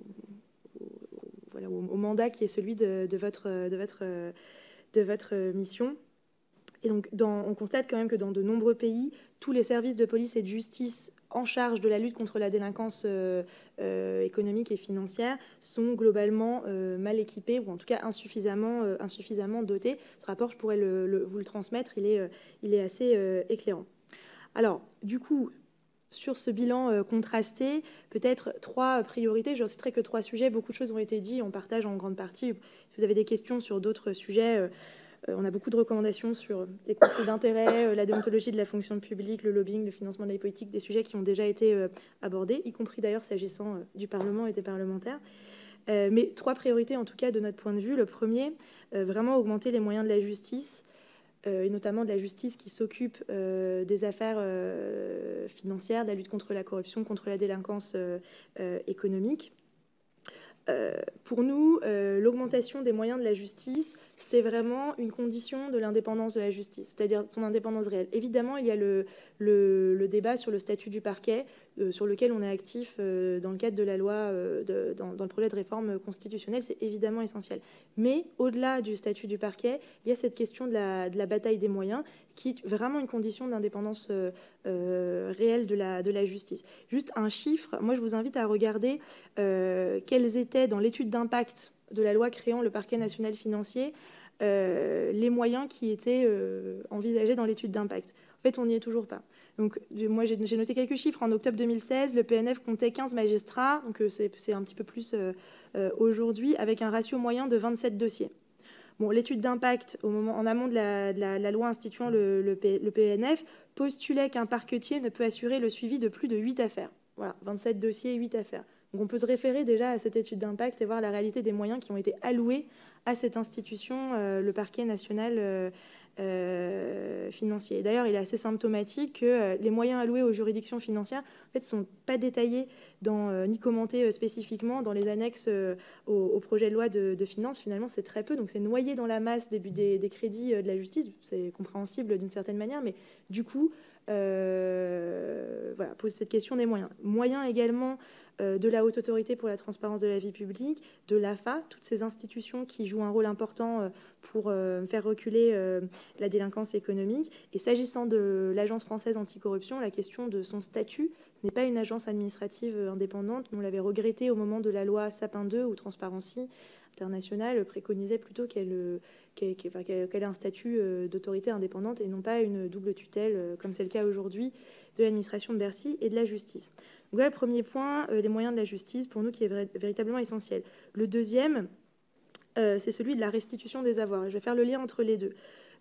mandat qui est celui de votre mission. Et donc, on constate quand même que dans de nombreux pays, tous les services de police et de justice en charge de la lutte contre la délinquance économique et financière sont globalement mal équipés, ou en tout cas insuffisamment dotés. Ce rapport, je pourrais vous le transmettre, il est assez éclairant. Alors, du coup, sur ce bilan contrasté, peut-être 3 priorités. Je ne citerai que 3 sujets. Beaucoup de choses ont été dites. On partage en grande partie. Si vous avez des questions sur d'autres sujets, on a beaucoup de recommandations sur les conflits d'intérêts, la déontologie de la fonction publique, le lobbying, le financement de la politique, des sujets qui ont déjà été abordés, y compris d'ailleurs s'agissant du Parlement et des parlementaires. Mais 3 priorités, en tout cas, de notre point de vue. Le premier, vraiment augmenter les moyens de la justice, et notamment de la justice qui s'occupe des affaires financières, de la lutte contre la corruption, contre la délinquance économique. Pour nous, l'augmentation des moyens de la justice, c'est vraiment une condition de l'indépendance de la justice, c'est-à-dire son indépendance réelle. Évidemment, il y a le débat sur le statut du parquet. sur lequel on est actif dans le cadre de la loi, dans le projet de réforme constitutionnelle, c'est évidemment essentiel. Mais au-delà du statut du parquet, il y a cette question de la bataille des moyens, qui est vraiment une condition d'indépendance réelle de la justice. Juste un chiffre, moi je vous invite à regarder quelles étaient dans l'étude d'impact de la loi créant le parquet national financier, les moyens qui étaient envisagés dans l'étude d'impact. En fait, on n'y est toujours pas. Donc, moi, j'ai noté quelques chiffres. En octobre 2016, le PNF comptait 15 magistrats, donc c'est un petit peu plus aujourd'hui, avec un ratio moyen de 27 dossiers. Bon, l'étude d'impact, en amont de la loi instituant le PNF, postulait qu'un parquetier ne peut assurer le suivi de plus de 8 affaires. Voilà, 27 dossiers, 8 affaires. Donc, on peut se référer déjà à cette étude d'impact et voir la réalité des moyens qui ont été alloués à cette institution, le parquet national financier. D'ailleurs, il est assez symptomatique que les moyens alloués aux juridictions financières en fait, sont pas détaillés ni commentés spécifiquement dans les annexes au projet de loi de finances. Finalement, c'est très peu. Donc, c'est noyé dans la masse des crédits de la justice. C'est compréhensible d'une certaine manière. Mais du coup, voilà, pose cette question des moyens. Moyens également de la Haute Autorité pour la transparence de la vie publique, de l'AFA, toutes ces institutions qui jouent un rôle important pour faire reculer la délinquance économique. Et s'agissant de l'Agence française anticorruption, la question de son statut, ce n'est pas une agence administrative indépendante. On l'avait regretté au moment de la loi Sapin 2 ou Transparency International préconisait plutôt qu'elle ait un statut d'autorité indépendante et non pas une double tutelle, comme c'est le cas aujourd'hui, de l'administration de Bercy et de la justice. Donc voilà le premier point, les moyens de la justice, pour nous, qui est véritablement essentiel. Le deuxième, c'est celui de la restitution des avoirs. Et je vais faire le lien entre les deux.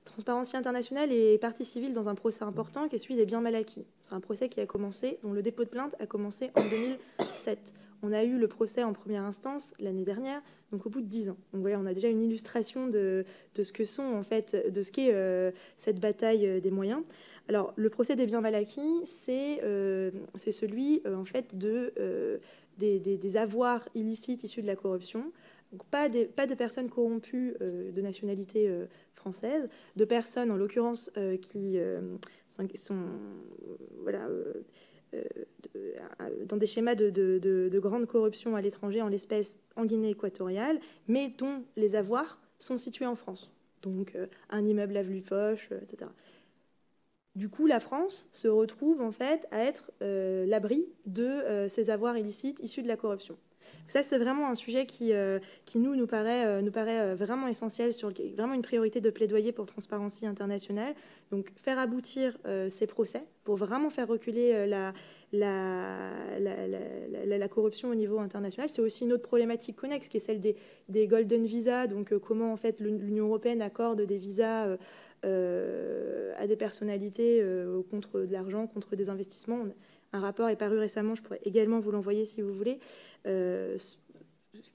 Transparency International est partie civile dans un procès important qui est celui des biens mal acquis. C'est un procès qui a commencé, dont le dépôt de plainte a commencé en 2007. On a eu le procès en première instance l'année dernière, donc au bout de 10 ans. Donc voilà, on a déjà une illustration de ce que sont, en fait, de ce qu'est cette bataille des moyens. Alors, le procès des biens mal acquis, c'est celui, en fait, des avoirs illicites issus de la corruption. Donc, pas de personnes corrompues de nationalité française, de personnes, en l'occurrence, qui sont voilà, dans des schémas de grande corruption à l'étranger, en l'espèce en Guinée équatoriale, mais dont les avoirs sont situés en France. Donc, un immeuble avenue Foch, etc. Du coup, la France se retrouve en fait à être l'abri de ces avoirs illicites issus de la corruption. Donc ça, c'est vraiment un sujet qui nous paraît vraiment essentiel, vraiment une priorité de plaidoyer pour Transparency International. Donc, faire aboutir ces procès pour vraiment faire reculer la corruption au niveau international. C'est aussi une autre problématique connexe, qui est celle des golden visas. Donc, comment en fait l'Union européenne accorde des visas à des personnalités contre de l'argent, contre des investissements. Un rapport est paru récemment, je pourrais également vous l'envoyer si vous voulez, ce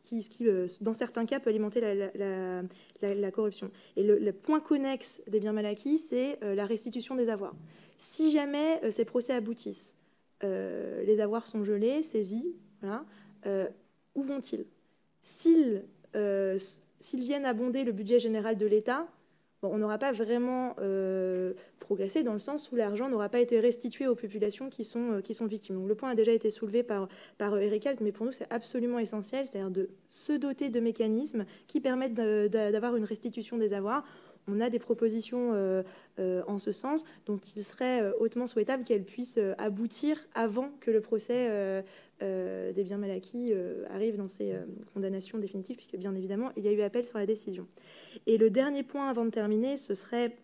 qui dans certains cas peut alimenter la corruption. Et le point connexe des biens mal acquis, c'est la restitution des avoirs. Si jamais ces procès aboutissent, les avoirs sont gelés, saisis, voilà, où vont-ils? S'ils viennent abonder le budget général de l'État, bon, on n'aura pas vraiment progressé dans le sens où l'argent n'aura pas été restitué aux populations qui sont victimes. Donc, le point a déjà été soulevé par Éric Alt, mais pour nous, c'est absolument essentiel, c'est-à-dire de se doter de mécanismes qui permettent d'avoir une restitution des avoirs. On a des propositions en ce sens, dont il serait hautement souhaitable qu'elles puissent aboutir avant que le procès des biens mal acquis arrive dans ces condamnations définitives, puisque bien évidemment, il y a eu appel sur la décision. Et le dernier point avant de terminer, ce serait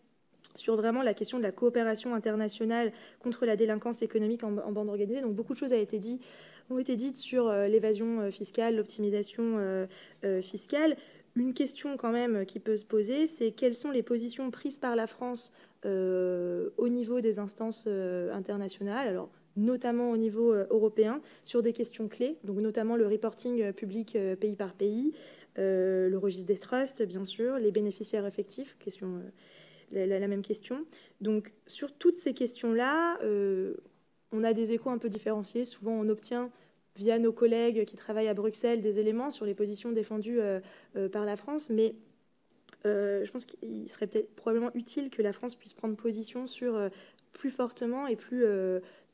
sur vraiment la question de la coopération internationale contre la délinquance économique en bande organisée. Donc beaucoup de choses ont été dites sur l'évasion fiscale, l'optimisation fiscale. Une question quand même qui peut se poser, c'est quelles sont les positions prises par la France au niveau des instances internationales, alors notamment au niveau européen, sur des questions clés, donc notamment le reporting public pays par pays, le registre des trusts, bien sûr, les bénéficiaires effectifs, question, la même question. Donc sur toutes ces questions-là, on a des échos un peu différenciés, souvent on obtient via nos collègues qui travaillent à Bruxelles, des éléments sur les positions défendues par la France. Mais je pense qu'il serait peut-être probablement utile que la France puisse prendre position plus fortement et plus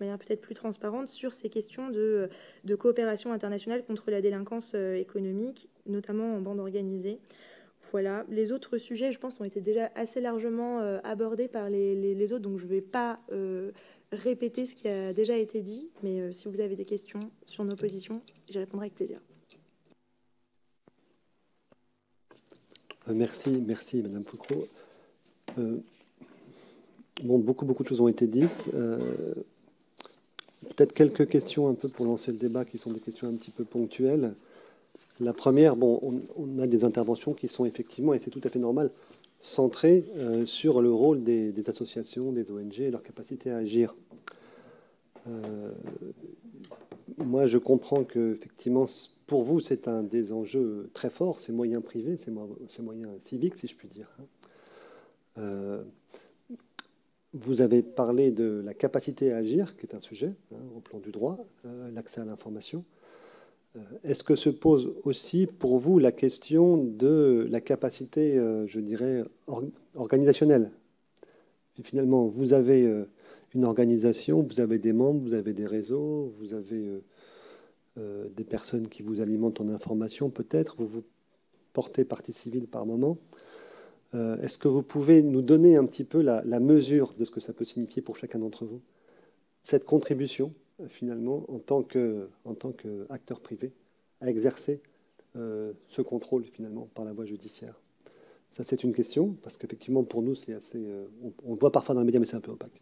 de manière peut-être plus transparente sur ces questions de coopération internationale contre la délinquance économique, notamment en bande organisée. Voilà. Les autres sujets, je pense, ont été déjà assez largement abordés par les autres, donc je ne vais pas répéter ce qui a déjà été dit, mais si vous avez des questions sur nos positions, j'y répondrai avec plaisir. Merci, Madame Foucraut. Bon, beaucoup de choses ont été dites. Peut-être quelques questions un peu pour lancer le débat, qui sont des questions un petit peu ponctuelles. La première, bon, on a des interventions qui sont effectivement, et c'est tout à fait normal, centrées sur le rôle des associations, des ONG et leur capacité à agir. Moi, je comprends que, effectivement, pour vous, c'est un des enjeux très forts, ces moyens privés, ces moyens civiques, si je puis dire. Vous avez parlé de la capacité à agir, qui est un sujet, au plan du droit, l'accès à l'information. Est-ce que se pose aussi pour vous la question de la capacité, je dirais, organisationnelle? Et finalement, vous avez une organisation, vous avez des membres, vous avez des réseaux, vous avez des personnes qui vous alimentent en information, peut-être, vous vous portez partie civile par moment. Est-ce que vous pouvez nous donner un petit peu la mesure de ce que ça peut signifier pour chacun d'entre vous, cette contribution, finalement, en tant qu'acteur privé, à exercer ce contrôle, finalement, par la voie judiciaire? Ça, c'est une question, parce qu'effectivement, pour nous, c'est assez... on le voit parfois dans les médias, mais c'est un peu opaque.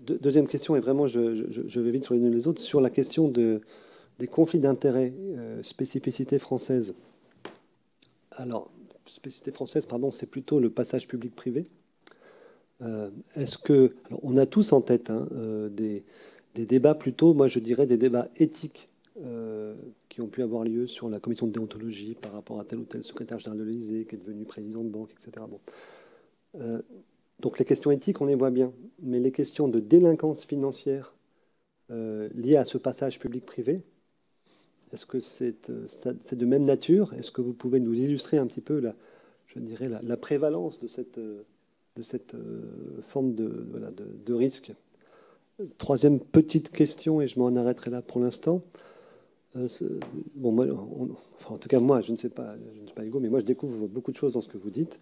Deuxième question, et vraiment, je vais vite sur les unes et les autres, sur la question des conflits d'intérêts, spécificité française. Alors, spécificité française, pardon, c'est plutôt le passage public-privé. Est-ce que... Alors, on a tous en tête des débats plutôt, moi je dirais des débats éthiques qui ont pu avoir lieu sur la commission de déontologie par rapport à tel ou tel secrétaire général de l'Élysée qui est devenu président de banque, etc. Bon. Donc les questions éthiques, on les voit bien. Mais les questions de délinquance financière liées à ce passage public-privé, est-ce que c'est de même nature? Est-ce que vous pouvez nous illustrer un petit peu, la prévalence de cette forme de risque? Troisième petite question, et je m'en arrêterai là pour l'instant. Bon, en tout cas, moi, je ne suis pas Hugo, mais moi, je découvre beaucoup de choses dans ce que vous dites,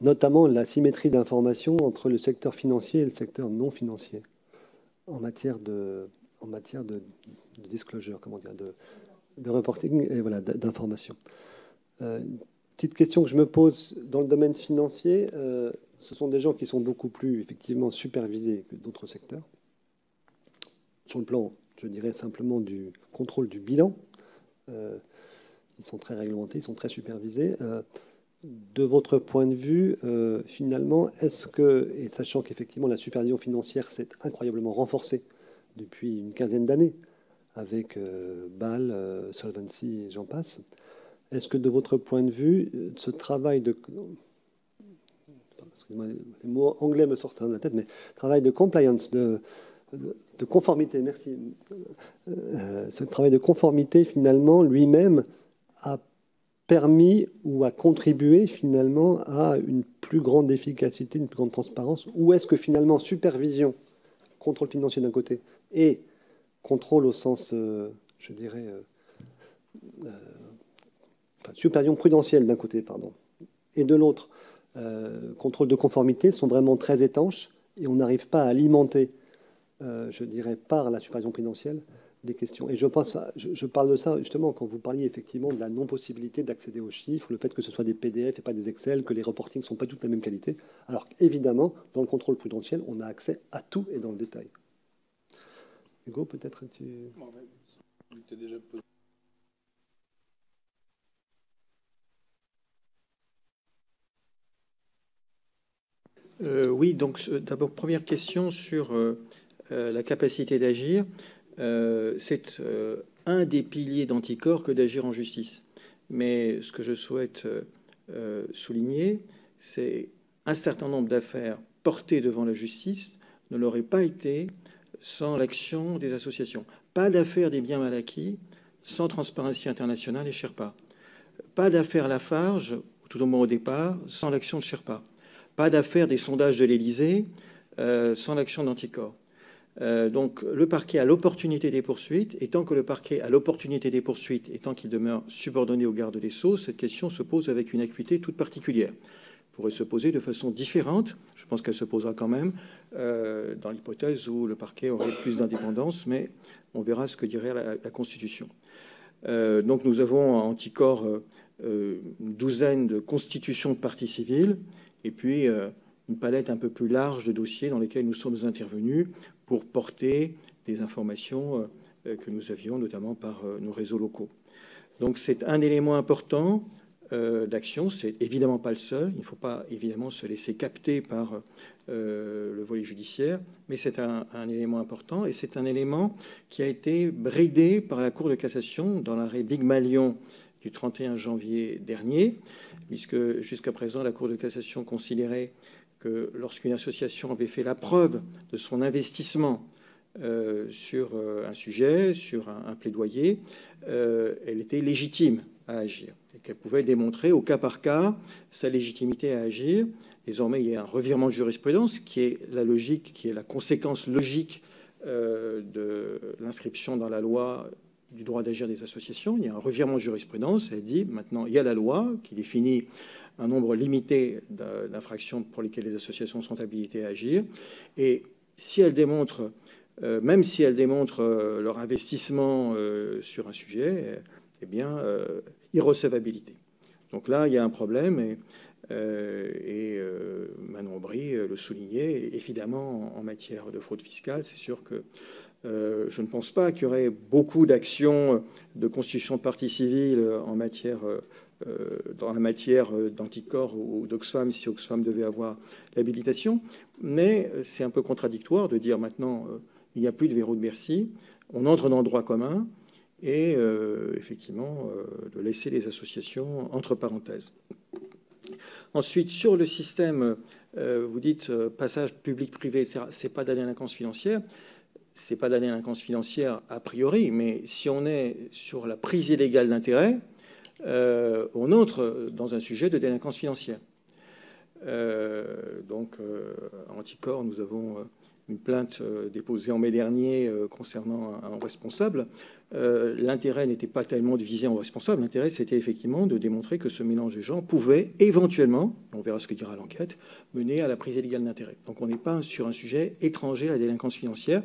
notamment la symétrie d'information entre le secteur financier et le secteur non financier en matière de disclosure, comment dire, de reporting et voilà, d'information. Petite question que je me pose dans le domaine financier. Ce sont des gens qui sont beaucoup plus, effectivement, supervisés que d'autres secteurs. Sur le plan, je dirais, simplement du contrôle du bilan, ils sont très réglementés, ils sont très supervisés. De votre point de vue, finalement, est-ce que, et sachant qu'effectivement la supervision financière s'est incroyablement renforcée depuis une quinzaine d'années, avec Bâle, Solvency, et j'en passe, est-ce que de votre point de vue, ce travail de... Excusez-moi, les mots anglais me sortent de la tête, mais travail de compliance, de conformité, merci. Ce travail de conformité, finalement, lui-même, a permis ou a contribué, finalement, à une plus grande efficacité, une plus grande transparence? Ou est-ce que, finalement, supervision, contrôle financier d'un côté, et contrôle au sens, je dirais, enfin, supervision prudentielle d'un côté, pardon, et de l'autre, contrôle de conformité sont vraiment très étanches et on n'arrive pas à alimenter, je dirais, par la supervision prudentielle des questions. Et je parle de ça justement quand vous parliez effectivement de la non-possibilité d'accéder aux chiffres, le fait que ce soit des PDF et pas des Excel, que les reportings ne sont pas toutes la même qualité. Alors évidemment, dans le contrôle prudentiel, on a accès à tout et dans le détail. Hugo, peut-être tu... Oui, donc d'abord, première question sur la capacité d'agir. C'est un des piliers d'Anticor que d'agir en justice. Mais ce que je souhaite souligner, c'est un certain nombre d'affaires portées devant la justice ne l'auraient pas été sans l'action des associations. Pas d'affaires des biens mal acquis sans Transparency International et Sherpa. Pas d'affaires Lafarge, tout au moins au départ, sans l'action de Sherpa. Pas d'affaires des sondages de l'Élysée sans l'action d'Anticor. Donc le parquet a l'opportunité des poursuites, et tant que le parquet a l'opportunité des poursuites et tant qu'il demeure subordonné au garde des Sceaux, cette question se pose avec une acuité toute particulière. Elle pourrait se poser de façon différente, je pense qu'elle se posera quand même, dans l'hypothèse où le parquet aurait plus d'indépendance, mais on verra ce que dirait la Constitution. Donc nous avons à Anticor une douzaine de constitutions de parties civiles, et puis une palette un peu plus large de dossiers dans lesquels nous sommes intervenus pour porter des informations que nous avions, notamment par nos réseaux locaux. Donc c'est un élément important d'action, c'est évidemment pas le seul, il ne faut pas évidemment se laisser capter par le volet judiciaire, mais c'est un élément important, et c'est un élément qui a été bridé par la Cour de cassation dans l'arrêt Bigmalion du 31 janvier dernier, puisque jusqu'à présent la Cour de cassation considérait que lorsqu'une association avait fait la preuve de son investissement sur un sujet, sur un plaidoyer, elle était légitime à agir et qu'elle pouvait démontrer au cas par cas sa légitimité à agir. Désormais, il y a un revirement de jurisprudence qui est la logique, qui est la conséquence logique de l'inscription dans la loi du droit d'agir des associations. Il y a un revirement de jurisprudence. Elle dit maintenant, il y a la loi qui définit un nombre limité d'infractions pour lesquelles les associations sont habilitées à agir. Et si elles démontrent, même si elles démontrent leur investissement sur un sujet, eh bien, irrecevabilité. Donc là, il y a un problème, et Manon Aubry le soulignait, évidemment, en matière de fraude fiscale, c'est sûr que je ne pense pas qu'il y aurait beaucoup d'actions de constitution de partie civile en matière dans la matière d'Anticor ou d'Oxfam, si Oxfam devait avoir l'habilitation. Mais c'est un peu contradictoire de dire maintenant il n'y a plus de Véro-Bercy, on entre dans le droit commun et effectivement de laisser les associations entre parenthèses. Ensuite, sur le système, vous dites passage public-privé, c'est pas de la délinquance financière. C'est pas de la délinquance financière a priori, mais si on est sur la prise illégale d'intérêt, on entre dans un sujet de délinquance financière. Donc, à Anticor, nous avons une plainte déposée en mai dernier concernant un responsable. L'intérêt n'était pas tellement de viser un responsable. L'intérêt, c'était effectivement de démontrer que ce mélange des gens pouvait éventuellement, on verra ce que dira l'enquête, mener à la prise illégale d'intérêt. Donc on n'est pas sur un sujet étranger à la délinquance financière,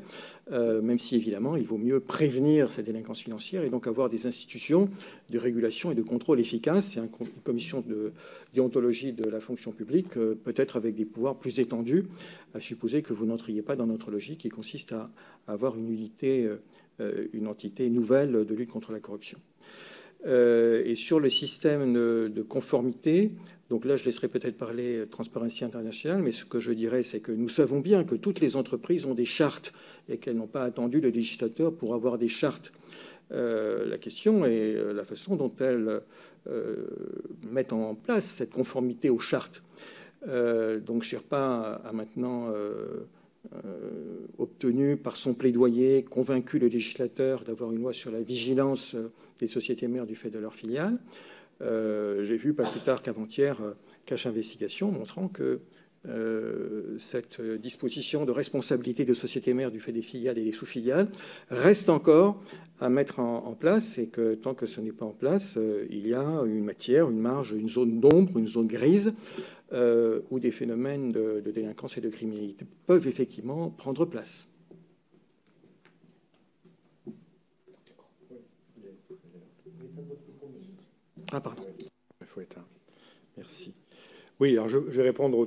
même si évidemment il vaut mieux prévenir cette délinquance financière et donc avoir des institutions de régulation et de contrôle efficaces. C'est une commission de déontologie de la fonction publique, peut-être avec des pouvoirs plus étendus, à supposer que vous n'entriez pas dans notre logique qui consiste à avoir une unité... une entité nouvelle de lutte contre la corruption. Et sur le système de conformité, donc là, je laisserai peut-être parler Transparency International, mais ce que je dirais, c'est que nous savons bien que toutes les entreprises ont des chartes et qu'elles n'ont pas attendu le législateur pour avoir des chartes. La question est la façon dont elles mettent en place cette conformité aux chartes. Donc Sherpa a maintenant... obtenu par son plaidoyer, convaincu le législateur d'avoir une loi sur la vigilance des sociétés mères du fait de leurs filiales. J'ai vu pas plus tard qu'avant-hier Cash Investigation montrant que cette disposition de responsabilité des sociétés mères du fait des filiales et des sous-filiales reste encore à mettre en place et que tant que ce n'est pas en place, il y a une matière, une marge, une zone d'ombre, une zone grise où des phénomènes de délinquance et de criminalité peuvent effectivement prendre place. Ah, pardon. Il faut éteindre. Merci. Oui, alors je vais répondre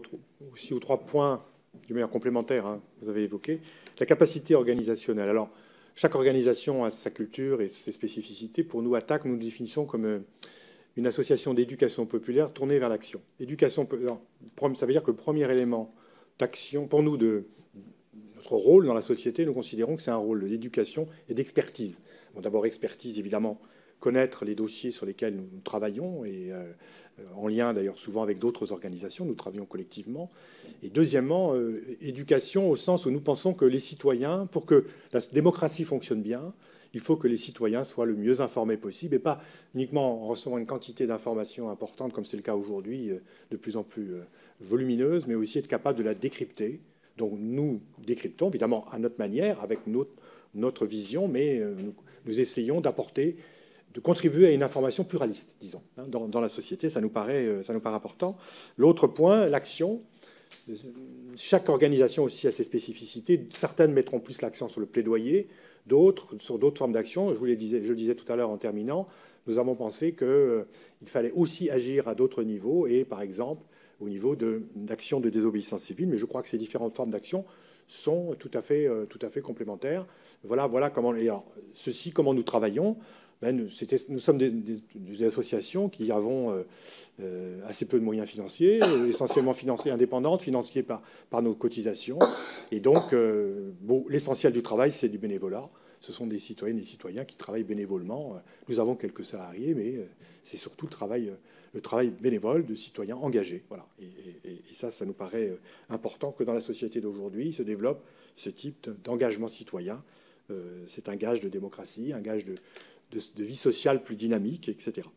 aussi aux trois points de manière complémentaire hein, que vous avez évoqués. La capacité organisationnelle. Alors, chaque organisation a sa culture et ses spécificités. Pour nous, ATTAC, nous nous définissons comme une association d'éducation populaire tournée vers l'action. Éducation, ça veut dire que le premier élément d'action, pour nous, de notre rôle dans la société, nous considérons que c'est un rôle d'éducation et d'expertise. Bon, d'abord, expertise, évidemment, connaître les dossiers sur lesquels nous travaillons et en lien d'ailleurs souvent avec d'autres organisations, nous travaillons collectivement. Et deuxièmement, éducation au sens où nous pensons que les citoyens, pour que la démocratie fonctionne bien, il faut que les citoyens soient le mieux informés possible et pas uniquement en recevant une quantité d'informations importantes comme c'est le cas aujourd'hui, de plus en plus volumineuse, mais aussi être capable de la décrypter, Donc nous décryptons, évidemment, à notre manière, avec notre vision, mais nous essayons d'apporter, de contribuer à une information pluraliste, disons, hein, dans la société. Ça nous paraît important. L'autre point, l'action. Chaque organisation aussi a ses spécificités. Certaines mettront plus l'accent sur le plaidoyer, d'autres sur d'autres formes d'action. Je le disais tout à l'heure en terminant, nous avons pensé qu'il fallait aussi agir à d'autres niveaux, et par exemple au niveau d'actions de désobéissance civile. Mais je crois que ces différentes formes d'action sont tout à fait complémentaires. Voilà comment. Et alors, ceci, comment nous travaillons. Nous sommes des associations qui avons assez peu de moyens financiers, essentiellement financées indépendantes, financées par nos cotisations. Et donc, l'essentiel du travail, c'est du bénévolat. Ce sont des citoyennes et des citoyens qui travaillent bénévolement. Nous avons quelques salariés, mais c'est surtout le travail bénévole de citoyens engagés. Voilà. Et ça nous paraît important que dans la société d'aujourd'hui se développe ce type d'engagement citoyen. C'est un gage de démocratie, un gage de vie sociale plus dynamique, etc.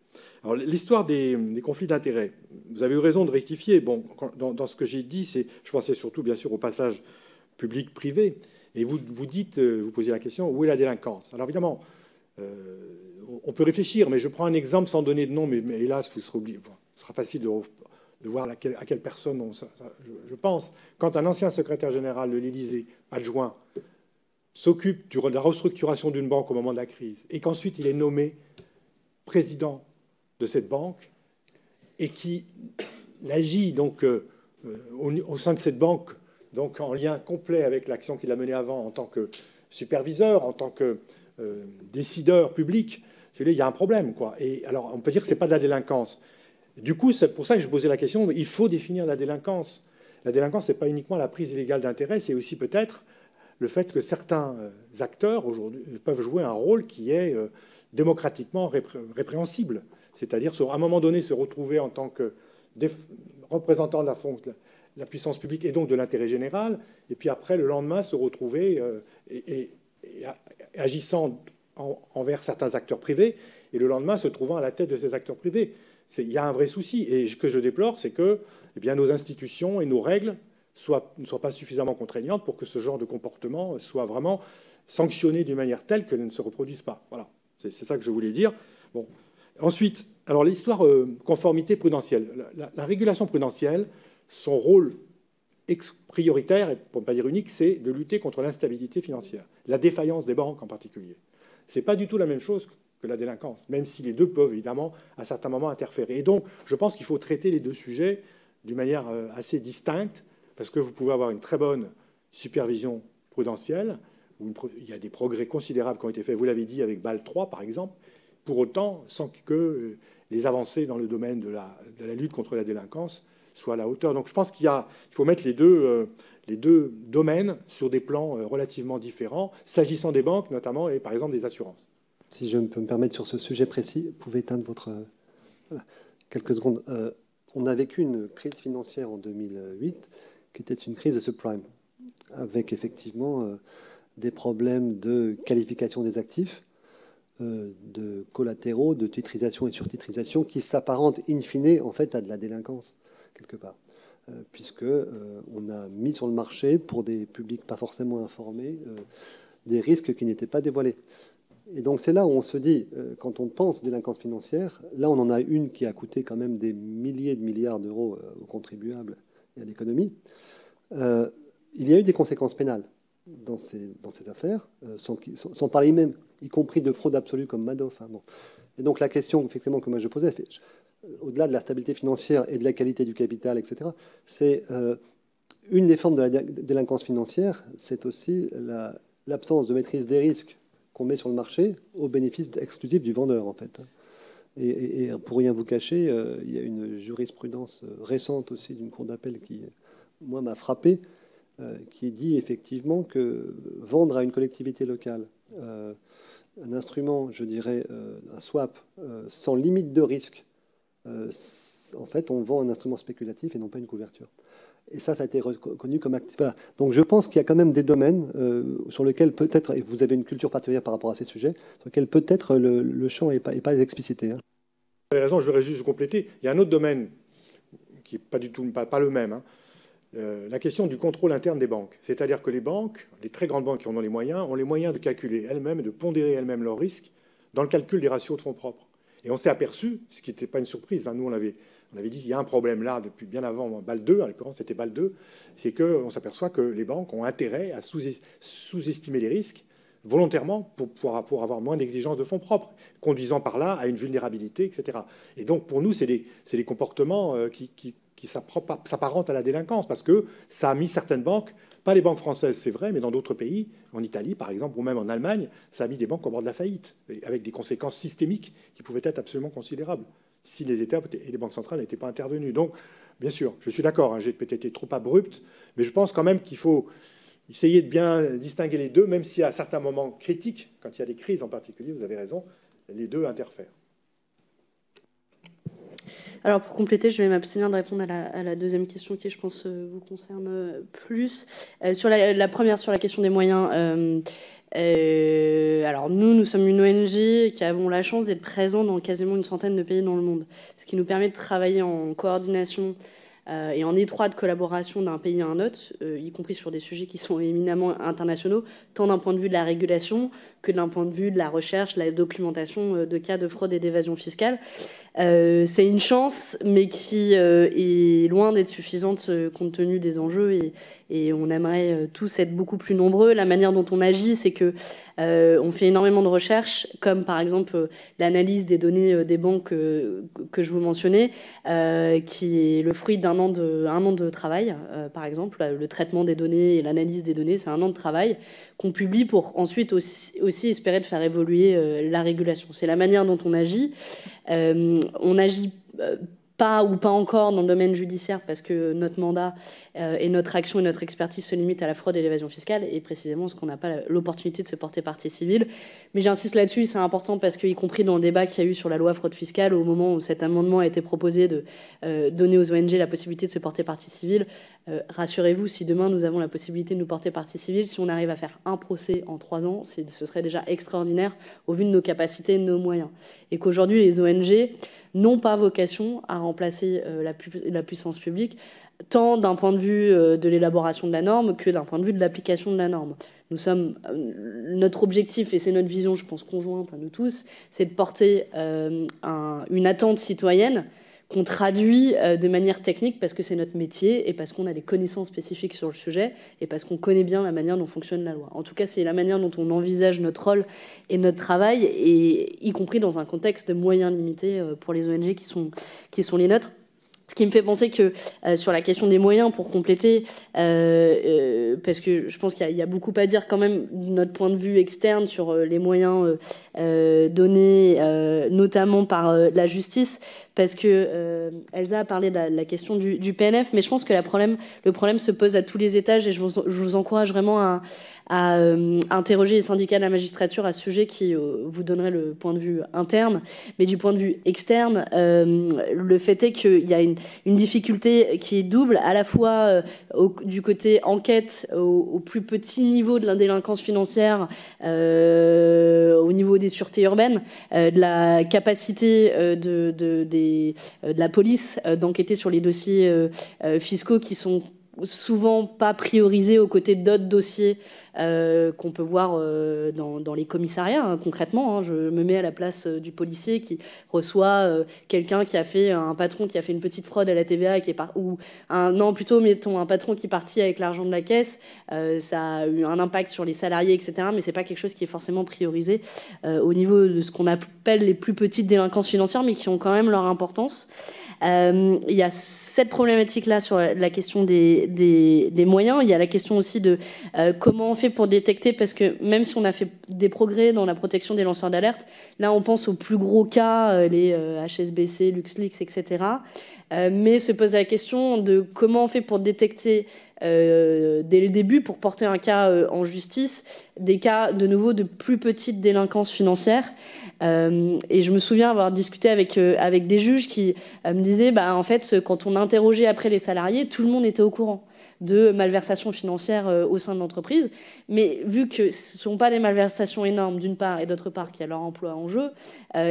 Alors, l'histoire des conflits d'intérêts, vous avez eu raison de rectifier. Bon, dans ce que j'ai dit, je pensais surtout, bien sûr, au passage public-privé. Et vous posez la question, où est la délinquance? Alors, évidemment, on peut réfléchir, mais je prends un exemple sans donner de nom, mais hélas, vous serez oublié. Bon, ce sera facile de voir à quelle personne je pense. Quand un ancien secrétaire général de l'Élysée, adjoint, s'occupe de la restructuration d'une banque au moment de la crise, et qu'ensuite il est nommé président de cette banque, et qui agit donc au sein de cette banque, donc en lien complet avec l'action qu'il a menée avant en tant que superviseur, en tant que décideur public, il y a un problème, quoi. Et alors on peut dire que ce n'est pas de la délinquance. Du coup, c'est pour ça que je posais la question, il faut définir la délinquance. La délinquance, ce n'est pas uniquement la prise illégale d'intérêt, c'est aussi peut-être le fait que certains acteurs aujourd'hui peuvent jouer un rôle qui est démocratiquement répréhensible, c'est-à-dire à un moment donné se retrouver en tant que représentant de la puissance publique et donc de l'intérêt général, et puis après le lendemain se retrouver agissant envers certains acteurs privés, et le lendemain se trouvant à la tête de ces acteurs privés. Il y a un vrai souci, et ce que je déplore, c'est que nos institutions et nos règles ne soit pas suffisamment contraignante pour que ce genre de comportement soit vraiment sanctionné d'une manière telle qu'elle ne se reproduise pas. Voilà, c'est ça que je voulais dire. Bon. Ensuite, alors l'histoire conformité prudentielle. La régulation prudentielle, son rôle prioritaire, et pour ne pas dire unique, c'est de lutter contre l'instabilité financière, la défaillance des banques en particulier. Ce n'est pas du tout la même chose que la délinquance, même si les deux peuvent évidemment à certains moments interférer. Et donc, je pense qu'il faut traiter les deux sujets d'une manière assez distincte, parce que vous pouvez avoir une très bonne supervision prudentielle, où il y a des progrès considérables qui ont été faits, vous l'avez dit, avec Bâle III, par exemple, pour autant, sans que les avancées dans le domaine de la lutte contre la délinquance soient à la hauteur. Donc je pense qu'il faut mettre les deux domaines sur des plans relativement différents, s'agissant des banques notamment, et par exemple des assurances. Si je peux me permettre sur ce sujet précis, vous pouvez éteindre votre... Voilà, quelques secondes. On a vécu une crise financière en 2008, qui était une crise de subprime, avec effectivement des problèmes de qualification des actifs, de collatéraux, de titrisation et surtitrisation, qui s'apparentent in fine en fait à de la délinquance, quelque part, puisque on a mis sur le marché, pour des publics pas forcément informés, des risques qui n'étaient pas dévoilés. Et donc c'est là où on se dit, quand on pense délinquance financière, là on en a une qui a coûté quand même des milliers de milliards d'euros aux contribuables et à l'économie. Il y a eu des conséquences pénales dans ces affaires, sans parler même, y compris de fraude absolue comme Madoff. Hein, bon. Et donc la question effectivement que moi je posais, au-delà de la stabilité financière et de la qualité du capital, etc., c'est une des formes de la délinquance financière, c'est aussi l'absence de maîtrise des risques qu'on met sur le marché au bénéfice exclusif du vendeur, en fait. Et pour rien vous cacher, il y a une jurisprudence récente aussi d'une cour d'appel qui, moi, m'a frappé, qui dit effectivement que vendre à une collectivité locale un instrument, je dirais, un swap, sans limite de risque, en fait, on vend un instrument spéculatif et non pas une couverture. Et ça a été reconnu comme actif. Voilà. Donc je pense qu'il y a quand même des domaines sur lesquels peut-être, et vous avez une culture particulière par rapport à ces sujets, sur lesquels peut-être le champ n'est pas explicité. Hein. Vous avez raison, je voudrais juste compléter. Il y a un autre domaine qui n'est pas du tout, pas le même, hein, la question du contrôle interne des banques. C'est-à-dire que les banques, les très grandes banques qui en ont les moyens de calculer elles-mêmes et de pondérer elles-mêmes leurs risques dans le calcul des ratios de fonds propres. Et on s'est aperçu, ce qui n'était pas une surprise, hein, nous on avait dit il y a un problème là depuis bien avant Bâle II, à l'occurrence c'était Bâle II, c'est qu'on s'aperçoit que les banques ont intérêt à sous-estimer les risques volontairement pour avoir moins d'exigences de fonds propres, conduisant par là à une vulnérabilité, etc. Et donc pour nous, c'est des comportements qui s'apparentent à la délinquance, parce que ça a mis certaines banques, pas les banques françaises, c'est vrai, mais dans d'autres pays, en Italie par exemple, ou même en Allemagne, ça a mis des banques au bord de la faillite, avec des conséquences systémiques qui pouvaient être absolument considérables, si les États et les banques centrales n'étaient pas intervenus. Donc, bien sûr, je suis d'accord, hein, j'ai peut-être été trop abrupt, mais je pense quand même qu'il faut essayer de bien distinguer les deux, même si à certains moments critiques, quand il y a des crises en particulier, vous avez raison, les deux interfèrent. Alors, pour compléter, je vais m'abstenir de répondre à la deuxième question qui, je pense, vous concerne plus. Sur la première, sur la question des moyens, alors nous sommes une ONG qui avons la chance d'être présents dans quasiment une centaine de pays dans le monde, ce qui nous permet de travailler en coordination et en étroite collaboration d'un pays à un autre, y compris sur des sujets qui sont éminemment internationaux, tant d'un point de vue de la régulation que d'un point de vue de la recherche, la documentation de cas de fraude et d'évasion fiscale. C'est une chance, mais qui est loin d'être suffisante compte tenu des enjeux, et on aimerait tous être beaucoup plus nombreux. La manière dont on agit, c'est que on fait énormément de recherches, comme par exemple l'analyse des données des banques que je vous mentionnais, qui est le fruit d'un an de travail, par exemple. Le traitement des données et l'analyse des données, c'est un an de travail qu'on publie pour ensuite aussi espérer de faire évoluer la régulation. C'est la manière dont on agit. On n'agit pas ou pas encore dans le domaine judiciaire parce que notre mandat et notre action et notre expertise se limitent à la fraude et l'évasion fiscale, et précisément ce qu'on n'a pas l'opportunité de se porter partie civile. Mais j'insiste là-dessus, c'est important parce que, y compris dans le débat qu'il y a eu sur la loi fraude fiscale, au moment où cet amendement a été proposé de donner aux ONG la possibilité de se porter partie civile, rassurez-vous, si demain nous avons la possibilité de nous porter partie civile, si on arrive à faire un procès en 3 ans, ce serait déjà extraordinaire au vu de nos capacités et de nos moyens. Et qu'aujourd'hui, les ONG n'ont pas vocation à remplacer la puissance publique, tant d'un point de vue de l'élaboration de la norme que d'un point de vue de l'application de la norme. Notre objectif, et c'est notre vision, je pense, conjointe à nous tous, c'est de porter une attente citoyenne qu'on traduit de manière technique parce que c'est notre métier et parce qu'on a des connaissances spécifiques sur le sujet et parce qu'on connaît bien la manière dont fonctionne la loi. En tout cas, c'est la manière dont on envisage notre rôle et notre travail, et y compris dans un contexte de moyens limités pour les ONG qui sont les nôtres. Ce qui me fait penser que sur la question des moyens, pour compléter, parce que je pense qu'il y a beaucoup à dire quand même de notre point de vue externe sur les moyens donnés, notamment par la justice, parce que Elsa a parlé de la question du PNF, mais je pense que le problème se pose à tous les étages, et je vous encourage vraiment à interroger les syndicats de la magistrature à ce sujet qui vous donnerait le point de vue interne. Mais du point de vue externe, le fait est qu'il y a une difficulté qui est double, à la fois du côté enquête au plus petit niveau de la délinquance financière, au niveau des sûretés urbaines, de la capacité de la police d'enquêter sur les dossiers fiscaux qui sont souvent pas priorisés aux côtés d'autres dossiers qu'on peut voir dans les commissariats, hein, concrètement. Hein, je me mets à la place du policier qui reçoit quelqu'un qui a fait un patron qui a fait une petite fraude à la TVA, mettons un patron qui est parti avec l'argent de la caisse. Ça a eu un impact sur les salariés, etc. Mais c'est pas quelque chose qui est forcément priorisé au niveau de ce qu'on appelle les plus petites délinquances financières, mais qui ont quand même leur importance. Il y a cette problématique-là sur la question des moyens. Il y a la question aussi de comment on fait pour détecter, parce que même si on a fait des progrès dans la protection des lanceurs d'alerte, là on pense aux plus gros cas, les HSBC, LuxLeaks, etc. Mais se pose la question de comment on fait pour détecter dès le début, pour porter un cas en justice, des cas de nouveau de plus petite délinquance financière. Et je me souviens avoir discuté avec des juges qui me disaient, bah, en fait, quand on interrogeait après les salariés, tout le monde était au courant. de malversations financières au sein de l'entreprise. Mais vu que ce ne sont pas des malversations énormes, d'une part, et d'autre part, qu'il y a leur emploi en jeu,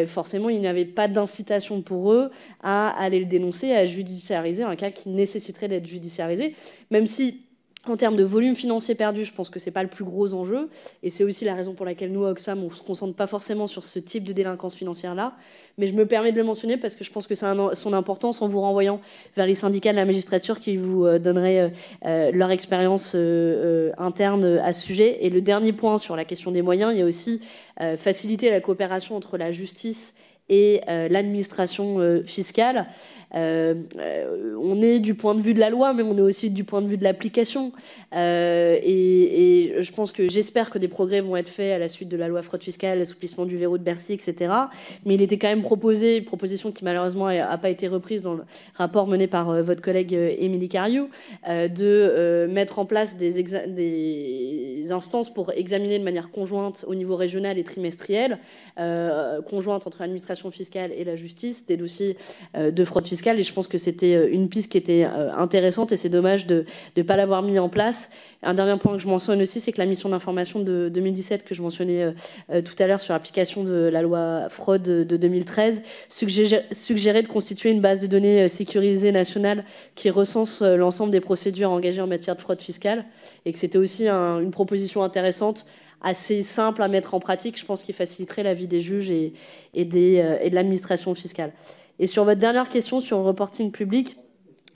forcément, il n'y avait pas d'incitation pour eux à aller le dénoncer, à judiciariser un cas qui nécessiterait d'être judiciarisé, même si, en termes de volume financier perdu, je pense que ce n'est pas le plus gros enjeu. Et c'est aussi la raison pour laquelle nous, à Oxfam, on ne se concentre pas forcément sur ce type de délinquance financière-là. Mais je me permets de le mentionner parce que je pense que c'est son importance en vous renvoyant vers les syndicats de la magistrature qui vous donneraient leur expérience interne à ce sujet. Et le dernier point sur la question des moyens, il y a aussi faciliter la coopération entre la justice et l'administration fiscale. On est du point de vue de la loi, mais on est aussi du point de vue de l'application. Et je pense que j'espère que des progrès vont être faits à la suite de la loi fraude fiscale, l'assouplissement du verrou de Bercy, etc. Mais il était quand même proposé, une proposition qui malheureusement n'a pas été reprise dans le rapport mené par votre collègue Émilie Cariou, de mettre en place des instances pour examiner de manière conjointe au niveau régional et trimestriel, conjointe entre l'administration fiscale et la justice, des dossiers de fraude fiscale. Et je pense que c'était une piste qui était intéressante et c'est dommage de ne pas l'avoir mis en place. Un dernier point que je mentionne aussi, c'est que la mission d'information de 2017 que je mentionnais tout à l'heure sur l'application de la loi fraude de 2013 suggérait de constituer une base de données sécurisée nationale qui recense l'ensemble des procédures engagées en matière de fraude fiscale et que c'était aussi une proposition intéressante, assez simple à mettre en pratique, je pense qu'il faciliterait la vie des juges et de l'administration fiscale. Et sur votre dernière question sur le reporting public,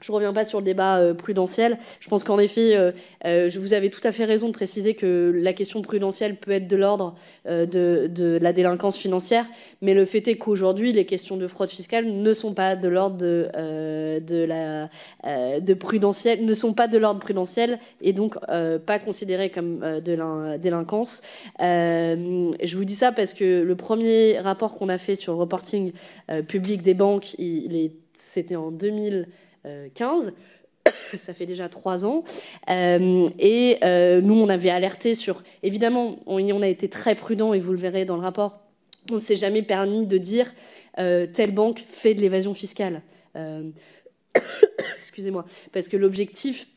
je ne reviens pas sur le débat prudentiel. Je pense qu'en effet, vous avez tout à fait raison de préciser que la question prudentielle peut être de l'ordre de la délinquance financière, mais le fait est qu'aujourd'hui, les questions de fraude fiscale ne sont pas de l'ordre prudentiel et donc pas considérées comme de la délinquance. Je vous dis ça parce que le premier rapport qu'on a fait sur le reporting public des banques, c'était en 2015, ça fait déjà 3 ans, et nous on avait alerté sur, évidemment on a été très prudent et vous le verrez dans le rapport, on ne s'est jamais permis de dire telle banque fait de l'évasion fiscale, excusez-moi, parce que l'objectif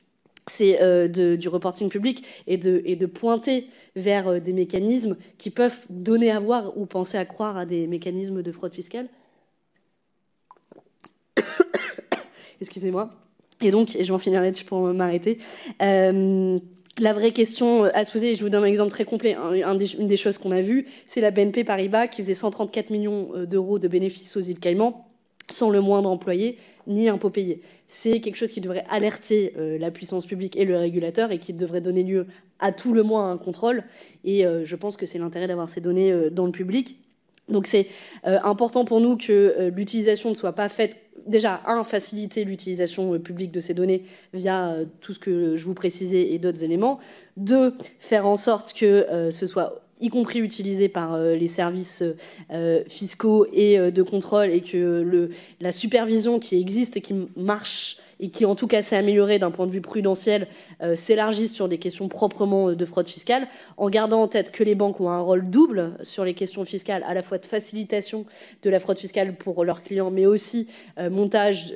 c'est du reporting public et de pointer vers des mécanismes qui peuvent donner à voir ou penser à croire à des mécanismes de fraude fiscale. Excusez-moi. Et donc, je vais en finir là-dessus pour m'arrêter. La vraie question à se poser, et je vous donne un exemple très complet, une des choses qu'on a vues, c'est la BNP Paribas qui faisait 134 millions d'euros de bénéfices aux îles Caïmans, sans le moindre employé ni impôt payé. C'est quelque chose qui devrait alerter la puissance publique et le régulateur et qui devrait donner lieu à tout le moins à un contrôle. Et je pense que c'est l'intérêt d'avoir ces données dans le public. Donc c'est important pour nous que l'utilisation ne soit pas faite, déjà, faciliter l'utilisation publique de ces données via tout ce que je vous précisais et d'autres éléments. 2, faire en sorte que ce soit y compris utilisé par les services fiscaux et de contrôle et que la supervision qui existe et qui marche et qui en tout cas s'est améliorée d'un point de vue prudentiel s'élargisse sur des questions proprement de fraude fiscale, en gardant en tête que les banques ont un rôle double sur les questions fiscales, à la fois de facilitation de la fraude fiscale pour leurs clients, mais aussi montage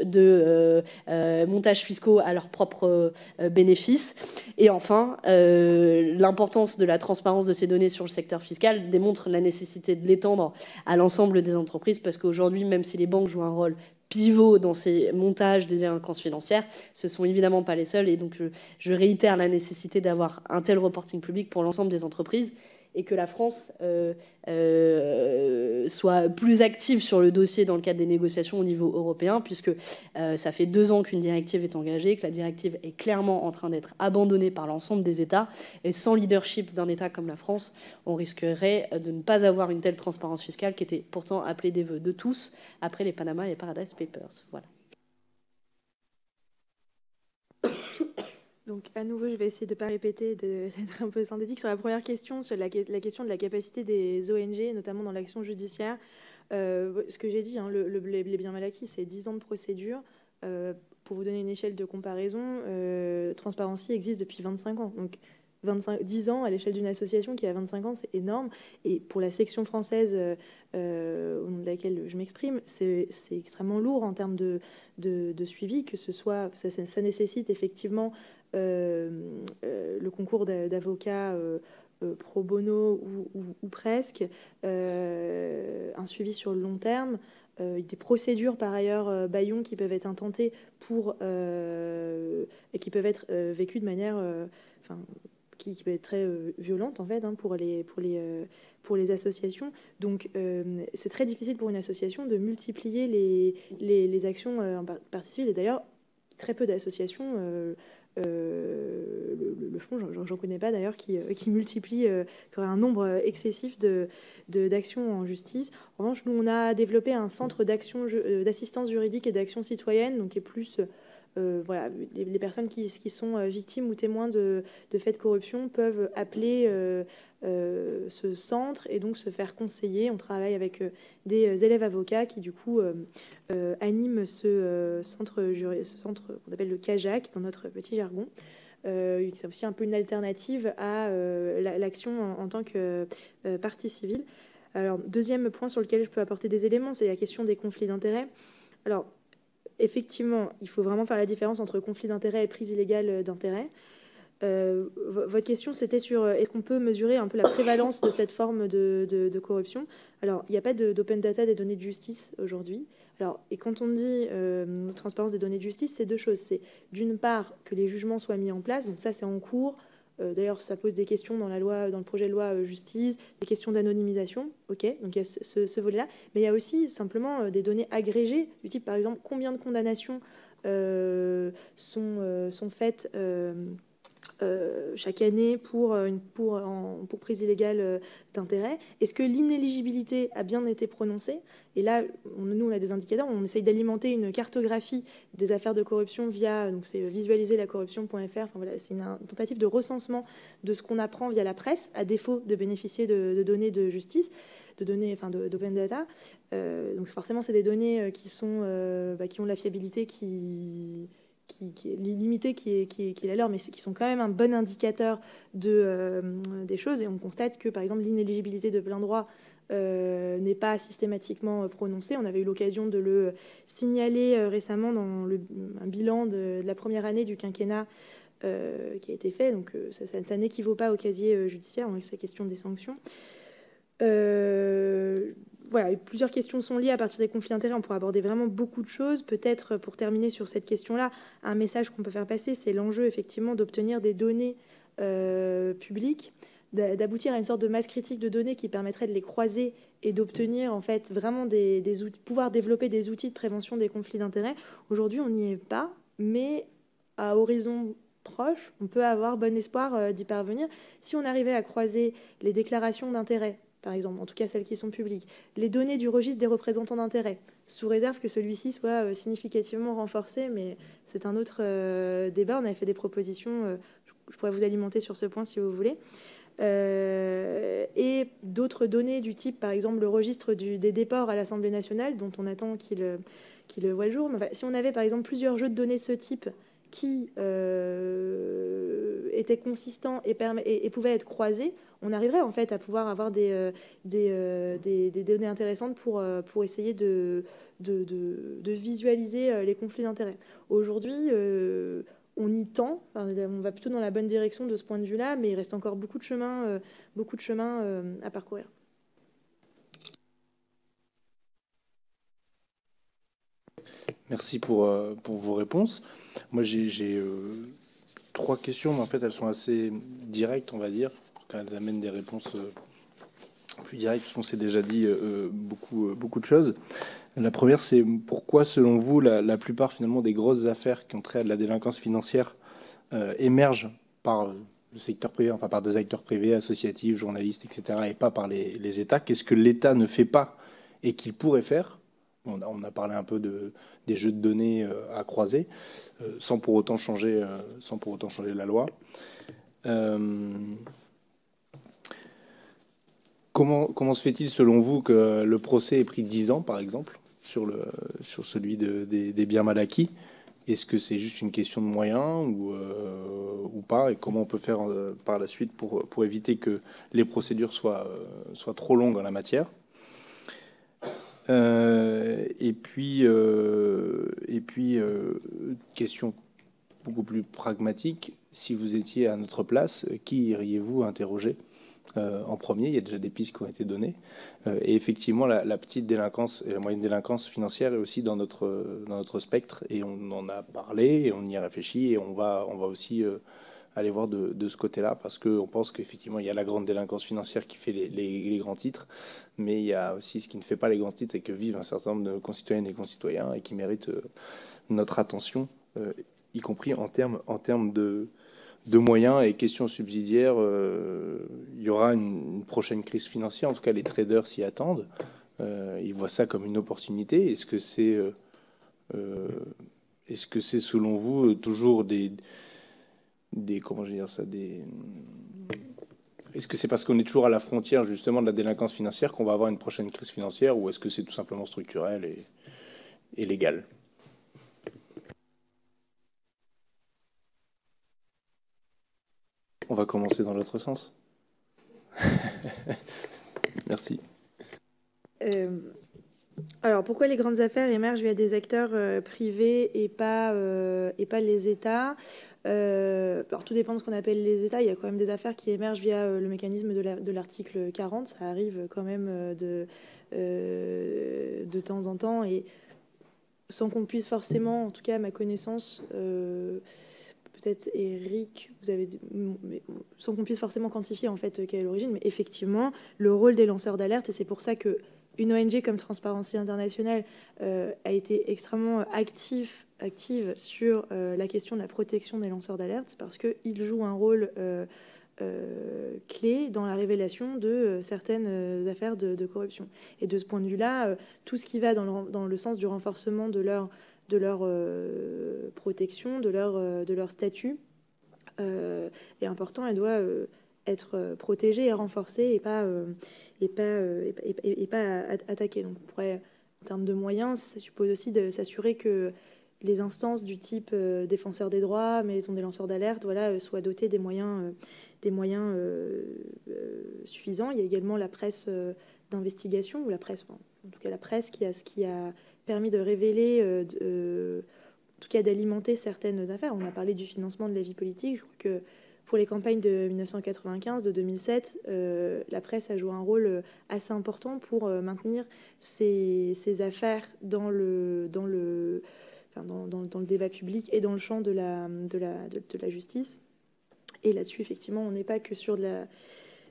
fiscaux à leurs propres bénéfices. Et enfin, l'importance de la transparence de ces données sur le secteur fiscal démontre la nécessité de l'étendre à l'ensemble des entreprises, parce qu'aujourd'hui, même si les banques jouent un rôle pivot dans ces montages des délinquances financières, ce ne sont évidemment pas les seuls. Et donc, je réitère la nécessité d'avoir un tel reporting public pour l'ensemble des entreprises et que la France soit plus active sur le dossier dans le cadre des négociations au niveau européen, puisque ça fait 2 ans qu'une directive est engagée, que la directive est clairement en train d'être abandonnée par l'ensemble des États. Et sans leadership d'un État comme la France, on risquerait de ne pas avoir une telle transparence fiscale qui était pourtant appelée des vœux de tous après les Panama et les Paradise Papers. Voilà. Donc, à nouveau, je vais essayer de ne pas répéter, d'être un peu synthétique. Sur la première question, sur la question de la capacité des ONG, notamment dans l'action judiciaire, ce que j'ai dit, hein, les biens mal acquis, c'est 10 ans de procédure. Pour vous donner une échelle de comparaison, Transparency existe depuis 25 ans. Donc, 10 ans à l'échelle d'une association qui a 25 ans, c'est énorme. Et pour la section française au nom de laquelle je m'exprime, c'est extrêmement lourd en termes de suivi, que ce soit, ça nécessite effectivement le concours d'avocats pro bono ou presque, un suivi sur le long terme, des procédures par ailleurs Bayon qui peuvent être intentées pour et qui peuvent être vécues de manière, enfin, qui peut être très violente en fait hein, pour les associations. Donc c'est très difficile pour une association de multiplier les actions en particulier. Et d'ailleurs très peu d'associations le fond, j'en connais pas d'ailleurs, qui multiplie qui aurait un nombre excessif d'actions en justice. En revanche, nous, on a développé un centre d'assistance juridique et d'action citoyenne, donc qui est plus... voilà, les personnes qui sont victimes ou témoins de faits de corruption peuvent appeler ce centre et donc se faire conseiller. On travaille avec des élèves avocats qui, du coup, animent ce centre qu'on appelle le Cahuzac dans notre petit jargon. C'est aussi un peu une alternative à l'action en tant que partie civile. Alors, deuxième point sur lequel je peux apporter des éléments, c'est la question des conflits d'intérêts. Alors, effectivement, il faut vraiment faire la différence entre conflit d'intérêts et prise illégale d'intérêts. Votre question, c'était sur est-ce qu'on peut mesurer un peu la prévalence de cette forme de corruption. Alors, il n'y a pas d'open data des données de justice aujourd'hui. Alors, et quand on dit transparence des données de justice, c'est deux choses. C'est d'une part que les jugements soient mis en place. Donc ça, c'est en cours. D'ailleurs, ça pose des questions dans la loi, dans le projet de loi justice, des questions d'anonymisation. OK, donc il y a ce volet-là. Mais il y a aussi simplement des données agrégées, du type, par exemple, combien de condamnations sont faites chaque année pour prise illégale d'intérêt. Est-ce que l'inéligibilité a bien été prononcée? Et là, nous, on a des indicateurs. On essaye d'alimenter une cartographie des affaires de corruption via, donc c'est visualiserlacorruption.fr. Enfin, voilà, c'est une tentative de recensement de ce qu'on apprend via la presse, à défaut de bénéficier de données de justice, de données, enfin, d'open data. Donc forcément, c'est des données qui ont de la fiabilité qui est limitée, qui est la leur, mais qui sont quand même un bon indicateur des choses. Et on constate que, par exemple, l'inéligibilité de plein droit n'est pas systématiquement prononcée. On avait eu l'occasion de le signaler récemment dans un bilan de la première année du quinquennat qui a été fait. Donc ça n'équivaut pas au casier judiciaire, avec sa question des sanctions. Voilà, plusieurs questions sont liées à partir des conflits d'intérêts. On pourra aborder vraiment beaucoup de choses. Peut-être, pour terminer sur cette question-là, un message qu'on peut faire passer, c'est l'enjeu, effectivement, d'obtenir des données publiques, d'aboutir à une sorte de masse critique de données qui permettrait de les croiser et d'obtenir, en fait, vraiment des outils, pouvoir développer des outils de prévention des conflits d'intérêts. Aujourd'hui, on n'y est pas, mais à horizon proche, on peut avoir bon espoir d'y parvenir. Si on arrivait à croiser les déclarations d'intérêts, par exemple, en tout cas celles qui sont publiques, les données du registre des représentants d'intérêt, sous réserve que celui-ci soit significativement renforcé, mais c'est un autre débat. On avait fait des propositions, je pourrais vous alimenter sur ce point si vous voulez, et d'autres données du type, par exemple, le registre des déports à l'Assemblée nationale, dont on attend qu'il voit le jour. Mais, enfin, si on avait, par exemple, plusieurs jeux de données de ce type qui étaient consistants et pouvaient être croisés, on arriverait en fait à pouvoir avoir des données intéressantes pour essayer de visualiser les conflits d'intérêts. Aujourd'hui, on y tend, enfin, on va plutôt dans la bonne direction de ce point de vue-là, mais il reste encore beaucoup de chemin à parcourir. Merci pour vos réponses. Moi, j'ai trois questions, mais en fait, elles sont assez directes, on va dire, quand elles amènent des réponses plus directes, parce qu'on s'est déjà dit beaucoup de choses. La première, c'est pourquoi, selon vous, la plupart, finalement, des grosses affaires qui ont trait à de la délinquance financière émergent par le secteur privé, enfin par des acteurs privés, associatifs, journalistes, etc., et pas par les États. Qu'est-ce que l'État ne fait pas et qu'il pourrait faire ? On a parlé un peu des jeux de données à croiser, sans pour autant changer la loi. Comment se fait-il, selon vous, que le procès ait pris 10 ans, par exemple, sur celui des biens mal acquis? Est-ce que c'est juste une question de moyens ou pas? Et comment on peut faire par la suite pour éviter que les procédures soient trop longues en la matière? Et puis question beaucoup plus pragmatique, si vous étiez à notre place, qui iriez-vous interroger en premier? Il y a déjà des pistes qui ont été données. Et effectivement, la petite délinquance et la moyenne délinquance financière est aussi dans notre spectre. Et on en a parlé, et on y a réfléchi, et on va aussi aller voir de ce côté-là, parce qu'on pense qu'effectivement, il y a la grande délinquance financière qui fait les grands titres, mais il y a aussi ce qui ne fait pas les grands titres et que vivent un certain nombre de concitoyennes et concitoyens et qui méritent notre attention, y compris en termes de moyens et questions subsidiaires. Il y aura une prochaine crise financière. En tout cas, les traders s'y attendent. Ils voient ça comme une opportunité. Est-ce que c'est selon vous toujours est-ce que c'est parce qu'on est toujours à la frontière justement de la délinquance financière qu'on va avoir une prochaine crise financière, ou est-ce que c'est tout simplement structurel et légal? On va commencer dans l'autre sens. Merci. Alors, pourquoi les grandes affaires émergent via des acteurs privés et pas les États? Alors, tout dépend de ce qu'on appelle les États. Il y a quand même des affaires qui émergent via le mécanisme de l'article 40. Ça arrive quand même de temps en temps, et sans qu'on puisse forcément, en tout cas à ma connaissance... peut-être, Éric, vous avez, sans qu'on puisse forcément quantifier en fait quelle est l'origine, mais effectivement, le rôle des lanceurs d'alerte, et c'est pour ça que une ONG comme Transparency International a été extrêmement active sur la question de la protection des lanceurs d'alerte, parce qu'ils jouent un rôle clé dans la révélation de certaines affaires de corruption. Et de ce point de vue-là, tout ce qui va dans le sens du renforcement de leur protection, de leur statut est important. Elle doit être protégée et renforcée, et pas attaquée. Donc, on pourrait, en termes de moyens, ça suppose aussi de s'assurer que les instances du type défenseurs des droits, maison des lanceurs d'alerte, voilà, soient dotées des moyens suffisants. Il y a également la presse d'investigation, ou la presse, enfin, en tout cas la presse qui a permis de révéler, en tout cas d'alimenter certaines affaires. On a parlé du financement de la vie politique. Je crois que pour les campagnes de 1995, de 2007, la presse a joué un rôle assez important pour maintenir ces affaires dans le débat public et dans le champ de la justice. Et là-dessus, effectivement, on n'est pas que sur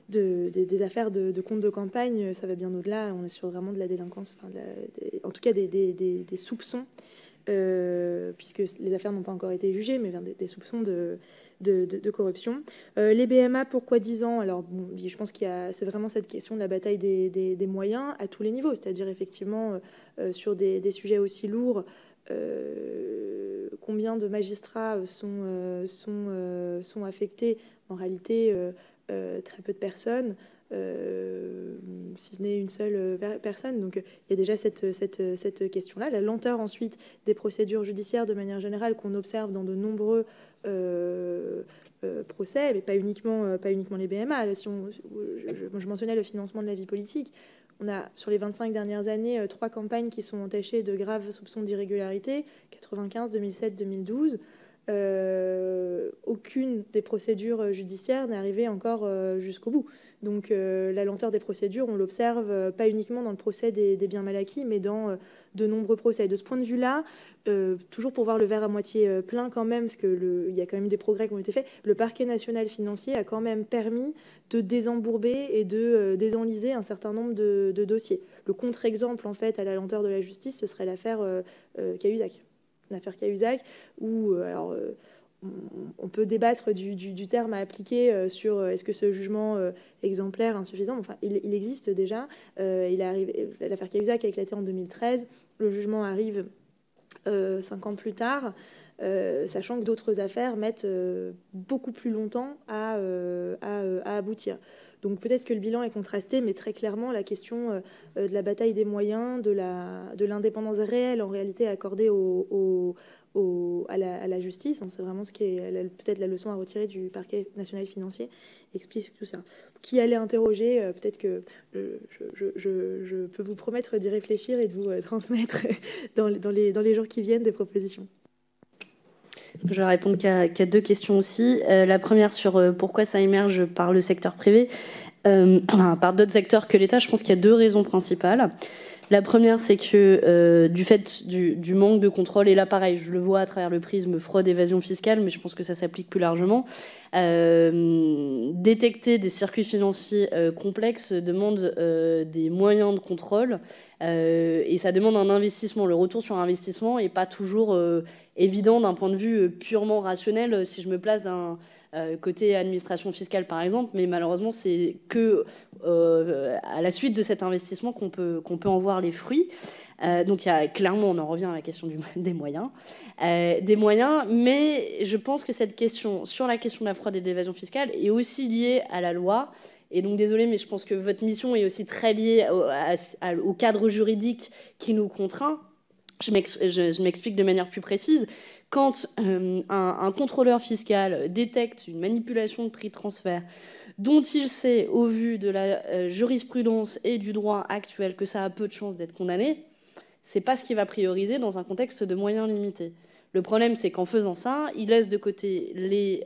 des affaires de comptes de campagne, ça va bien au-delà. On est sur vraiment de la délinquance, enfin en tout cas des soupçons, puisque les affaires n'ont pas encore été jugées, mais des soupçons de corruption. Les BMA, pourquoi 10 ans? Alors, bon, je pense c'est vraiment cette question de la bataille des moyens à tous les niveaux, c'est-à-dire effectivement sur des sujets aussi lourds. Combien de magistrats sont affectés? En réalité, très peu de personnes, si ce n'est une seule personne. Donc il y a déjà cette question-là. La lenteur ensuite des procédures judiciaires de manière générale qu'on observe dans de nombreux procès, mais pas uniquement les BMA. Là, je mentionnais le financement de la vie politique. On a, sur les 25 dernières années, 3 campagnes qui sont entachées de graves soupçons d'irrégularité, 95, 2007, 2012. Aucune des procédures judiciaires n'est arrivée encore jusqu'au bout. Donc la lenteur des procédures, on l'observe pas uniquement dans le procès des biens mal acquis, mais dans de nombreux procès. De ce point de vue-là, toujours pour voir le verre à moitié plein quand même, parce qu'il y a quand même des progrès qui ont été faits, le parquet national financier a quand même permis de désembourber et de désenliser un certain nombre de dossiers. Le contre-exemple en fait à la lenteur de la justice, ce serait l'affaire Cahuzac. L'affaire Cahuzac, où alors, on peut débattre du terme à appliquer sur est-ce que ce jugement exemplaire est insuffisant. Enfin, il existe déjà. L'affaire Cahuzac a éclaté en 2013. Le jugement arrive 5 ans plus tard, sachant que d'autres affaires mettent beaucoup plus longtemps à aboutir. Donc peut-être que le bilan est contrasté, mais très clairement, la question de la bataille des moyens, de l'indépendance réelle, en réalité, accordée à la justice, c'est vraiment ce qui est peut-être la leçon à retirer du parquet national financier, explique tout ça. Qui allait interroger, peut-être que je peux vous promettre d'y réfléchir et de vous transmettre dans les jours qui viennent des propositions. Je vais répondre qu'à deux questions aussi. La première sur pourquoi ça émerge par le secteur privé, par d'autres secteurs que l'État. Je pense qu'il y a deux raisons principales. La première, c'est que du fait du manque de contrôle, et là pareil, je le vois à travers le prisme fraude, évasion fiscale, mais je pense que ça s'applique plus largement, détecter des circuits financiers complexes demande des moyens de contrôle et ça demande un investissement. Le retour sur investissement n'est pas toujours évident d'un point de vue purement rationnel. Si je me place d'un côté administration fiscale par exemple, mais malheureusement c'est que à la suite de cet investissement qu'on peut en voir les fruits. Donc il y a clairement, on en revient à la question des moyens, mais je pense que cette question sur la question de la fraude et de l'évasion fiscale est aussi liée à la loi. Et donc, désolé, mais je pense que votre mission est aussi très liée au cadre juridique qui nous contraint. Je m'explique de manière plus précise. Quand un contrôleur fiscal détecte une manipulation de prix de transfert dont il sait, au vu de la jurisprudence et du droit actuel, que ça a peu de chances d'être condamné, c'est pas ce qu'il va prioriser dans un contexte de moyens limités. Le problème, c'est qu'en faisant ça, il laisse de côté les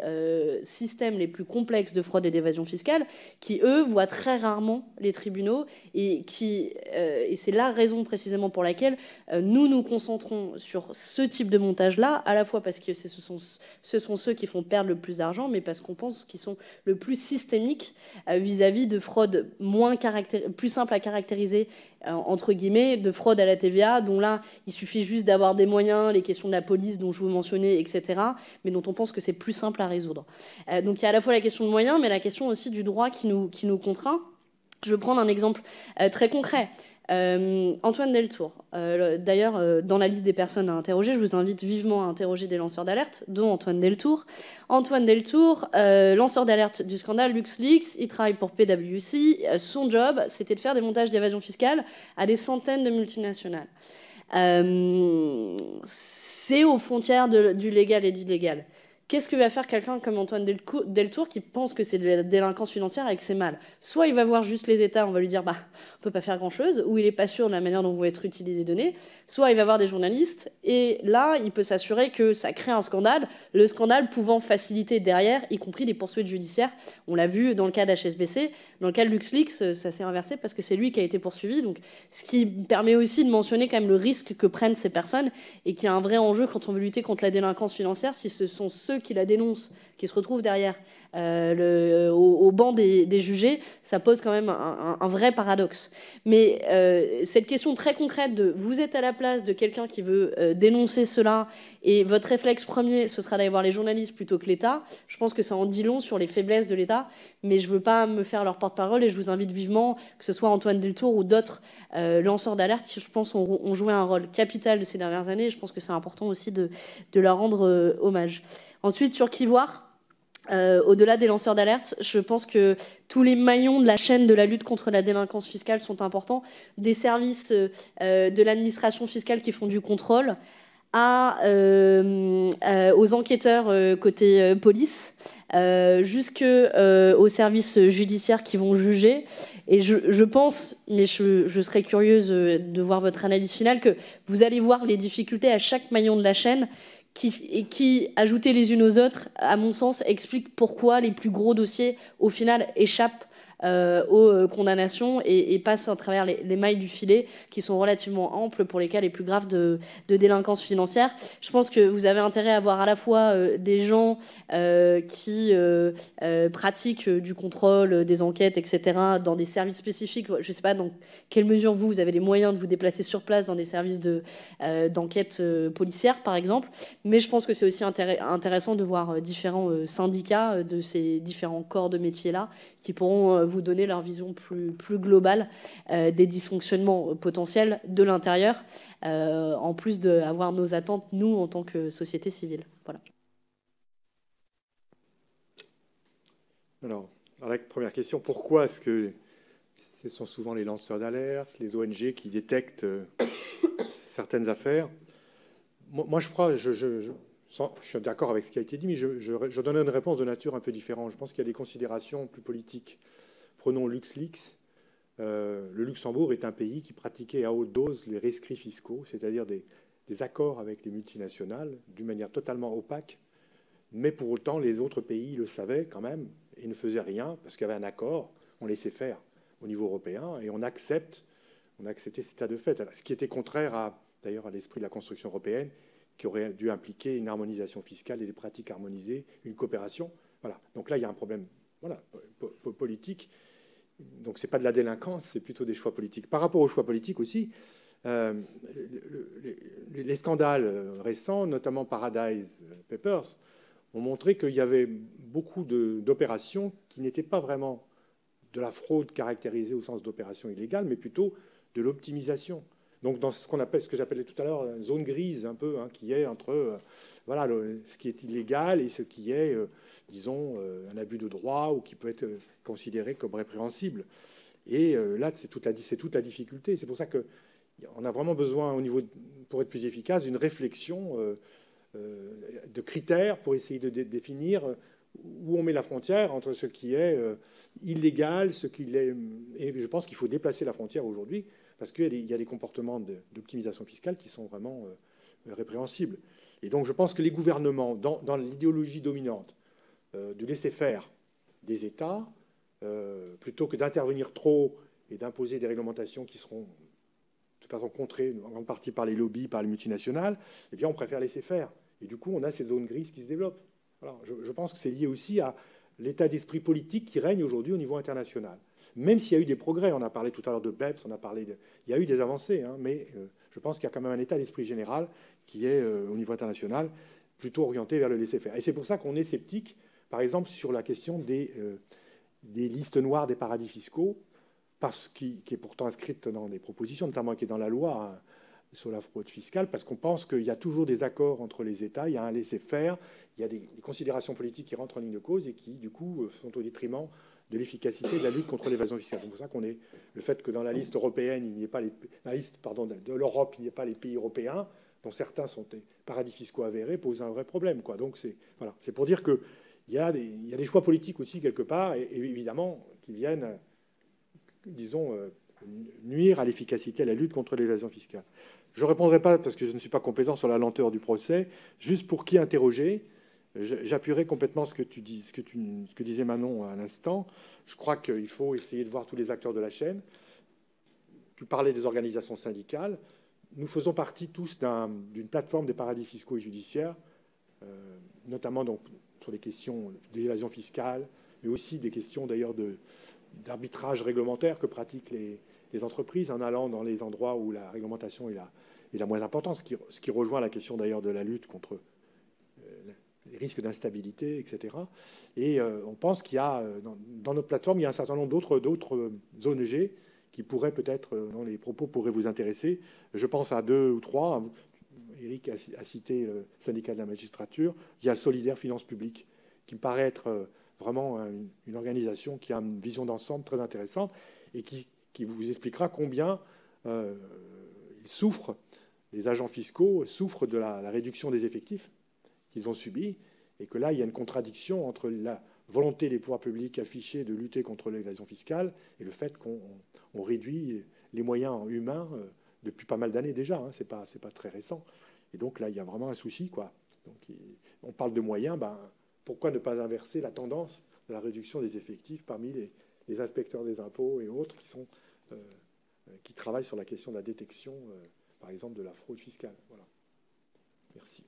systèmes les plus complexes de fraude et d'évasion fiscale qui, eux, voient très rarement les tribunaux et c'est la raison précisément pour laquelle nous nous concentrons sur ce type de montage-là, à la fois parce que ce sont ceux qui font perdre le plus d'argent, mais parce qu'on pense qu'ils sont le plus systémiques vis-à-vis de fraudes plus simples à caractériser, entre guillemets, de fraude à la TVA, dont là, il suffit juste d'avoir des moyens, les questions de la police dont je vous mentionnais, etc., mais dont on pense que c'est plus simple à résoudre. Donc il y a à la fois la question de moyens, mais la question aussi du droit qui nous contraint. Je vais prendre un exemple très concret. Antoine Deltour, d'ailleurs, dans la liste des personnes à interroger, je vous invite vivement à interroger des lanceurs d'alerte, dont Antoine Deltour. Antoine Deltour, lanceur d'alerte du scandale LuxLeaks, il travaille pour PwC. Son job, c'était de faire des montages d'évasion fiscale à des centaines de multinationales. C'est aux frontières du légal et d'illégal. Qu'est-ce que va faire quelqu'un comme Antoine Deltour qui pense que c'est de la délinquance financière et que c'est mal? Soit il va voir juste les États, on va lui dire bah, on ne peut pas faire grand-chose, ou il n'est pas sûr de la manière dont vont être utilisées les données, soit il va voir des journalistes, et là, il peut s'assurer que ça crée un scandale, le scandale pouvant faciliter derrière, y compris des poursuites judiciaires. On l'a vu dans le cas d'HSBC, dans le cas de LuxLeaks, ça s'est inversé parce que c'est lui qui a été poursuivi, donc, ce qui permet aussi de mentionner quand même le risque que prennent ces personnes, et qui a un vrai enjeu quand on veut lutter contre la délinquance financière, si ce sont ceux qui la dénoncent, qui se retrouvent derrière au banc des jugés, ça pose quand même un vrai paradoxe. Mais cette question très concrète de vous êtes à la place de quelqu'un qui veut dénoncer cela et votre réflexe premier, ce sera d'aller voir les journalistes plutôt que l'État, je pense que ça en dit long sur les faiblesses de l'État, mais je ne veux pas me faire leur porte-parole et je vous invite vivement, que ce soit Antoine Deltour ou d'autres lanceurs d'alerte qui, je pense, ont joué un rôle capital ces dernières années et je pense que c'est important aussi de leur rendre hommage. Ensuite, sur qui voir, au-delà des lanceurs d'alerte, je pense que tous les maillons de la chaîne de la lutte contre la délinquance fiscale sont importants, des services de l'administration fiscale qui font du contrôle, aux enquêteurs côté police, jusqu'aux services judiciaires qui vont juger. Et je pense, mais je serais curieuse de voir votre analyse finale, que vous allez voir les difficultés à chaque maillon de la chaîne, qui, ajoutées les unes aux autres, à mon sens, explique pourquoi les plus gros dossiers, au final, échappent aux condamnations et passent à travers les mailles du filet, qui sont relativement amples pour les cas les plus graves de délinquance financière. Je pense que vous avez intérêt à avoir à la fois des gens qui pratiquent du contrôle, des enquêtes, etc., dans des services spécifiques. Je ne sais pas dans quelle mesure vous avez les moyens de vous déplacer sur place dans des services d'enquête policière, par exemple. Mais je pense que c'est aussi intéressant de voir différents syndicats de ces différents corps de métier-là qui pourront vous donner leur vision plus globale des dysfonctionnements potentiels de l'intérieur, en plus d'avoir nos attentes, nous, en tant que société civile. Voilà. Alors, dans la première question, pourquoi est-ce que ce sont souvent les lanceurs d'alerte, les ONG qui détectent certaines affaires? Moi, je crois, je suis d'accord avec ce qui a été dit, mais je donne une réponse de nature un peu différente. Je pense qu'il y a des considérations plus politiques. Prenons LuxLeaks. Le Luxembourg est un pays qui pratiquait à haute dose les rescrits fiscaux, c'est-à-dire des des accords avec les multinationales d'une manière totalement opaque, mais pour autant, les autres pays le savaient quand même et ne faisaient rien parce qu'il y avait un accord, on laissait faire au niveau européen et on acceptait cet état de fait. Alors, ce qui était contraire d'ailleurs à l'esprit de la construction européenne qui aurait dû impliquer une harmonisation fiscale et des pratiques harmonisées, une coopération. Voilà. Donc là, il y a un problème politique. Donc ce n'est pas de la délinquance, c'est plutôt des choix politiques. Par rapport aux choix politiques aussi, les scandales récents, notamment Paradise Papers, ont montré qu'il y avait beaucoup d'opérations qui n'étaient pas vraiment de la fraude caractérisée au sens d'opération illégale, mais plutôt de l'optimisation. Donc dans ce que j'appelais tout à l'heure la zone grise un peu, hein, qui est entre voilà, ce qui est illégal et ce qui est, disons, un abus de droit ou qui peut être considéré comme répréhensible. Et là, c'est toute la difficulté. C'est pour ça qu'on a vraiment besoin, au niveau, pour être plus efficace, d'une réflexion de critères pour essayer de définir où on met la frontière entre ce qui est illégal, ce qui l'est. Et je pense qu'il faut déplacer la frontière aujourd'hui parce qu'il y a des comportements d'optimisation fiscale qui sont vraiment répréhensibles. Et donc je pense que les gouvernements, dans l'idéologie dominante de laisser faire des États, plutôt que d'intervenir trop et d'imposer des réglementations qui seront de façon contrée en grande partie par les lobbies, par les multinationales, eh bien on préfère laisser faire. Et du coup, on a ces zones grises qui se développent. Alors, je pense que c'est lié aussi à l'état d'esprit politique qui règne aujourd'hui au niveau international. Même s'il y a eu des progrès, on a parlé tout à l'heure de BEPS, il y a eu des avancées, hein, mais je pense qu'il y a quand même un état d'esprit général qui est, au niveau international, plutôt orienté vers le laisser-faire. Et c'est pour ça qu'on est sceptique, par exemple, sur la question des listes noires des paradis fiscaux, qui est pourtant inscrite dans des propositions, notamment qui est dans la loi, hein, sur la fraude fiscale, parce qu'on pense qu'il y a toujours des accords entre les États, il y a un laisser-faire, il y a des considérations politiques qui rentrent en ligne de cause et qui, du coup, sont au détriment de l'efficacité de la lutte contre l'évasion fiscale. C'est pour ça qu'on est le fait que dans la liste européenne, il n'y ait pas les la liste, pardon, de l'Europe, il n'y ait pas les pays européens, dont certains sont des paradis fiscaux avérés, pose un vrai problème, quoi. Donc c'est voilà, c'est pour dire que il y a des choix politiques aussi quelque part, et évidemment qui viennent, disons, nuire à l'efficacité, à la lutte contre l'évasion fiscale. Je ne répondrai pas, parce que je ne suis pas compétent sur la lenteur du procès, juste pour qui interroger. J'appuierai complètement ce que disait Manon à l'instant. Je crois qu'il faut essayer de voir tous les acteurs de la chaîne. Tu parlais des organisations syndicales. Nous faisons partie tous d'une plateforme des paradis fiscaux et judiciaires, notamment donc sur les questions d'évasion fiscale, mais aussi des questions d'ailleurs d'arbitrage réglementaire que pratiquent les entreprises en allant dans les endroits où la réglementation est la moins importante, ce qui rejoint la question d'ailleurs de la lutte contre les risques d'instabilité, etc. Et on pense qu'il y a, dans notre plateforme, il y a un certain nombre d'autres ONG qui pourraient peut-être, dont les propos pourraient vous intéresser. Je pense à 2 ou 3. Éric a cité le syndicat de la magistrature. Il y a Solidaire Finances Publiques, qui me paraît être vraiment une organisation qui a une vision d'ensemble très intéressante et qui vous expliquera combien ils souffrent, les agents fiscaux souffrent de la réduction des effectifs qu'ils ont subi, et que là, il y a une contradiction entre la volonté des pouvoirs publics affichés de lutter contre l'évasion fiscale et le fait qu'on réduit les moyens humains depuis pas mal d'années déjà, hein, c'est pas très récent. Et donc là, il y a vraiment un souci, quoi. Donc, on parle de moyens, ben, pourquoi ne pas inverser la tendance de la réduction des effectifs parmi les inspecteurs des impôts et autres qui travaillent sur la question de la détection, par exemple, de la fraude fiscale. Voilà. Merci.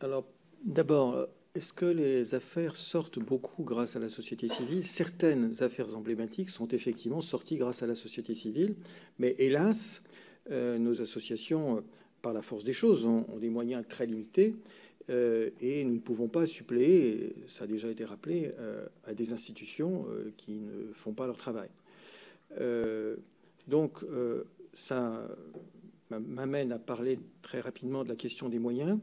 Alors, d'abord, est-ce que les affaires sortent beaucoup grâce à la société civile? Certaines affaires emblématiques sont effectivement sorties grâce à la société civile, mais hélas, nos associations, par la force des choses, ont des moyens très limités et nous ne pouvons pas suppléer, ça a déjà été rappelé, à des institutions qui ne font pas leur travail. Donc, ça m'amène à parler très rapidement de la question des moyens.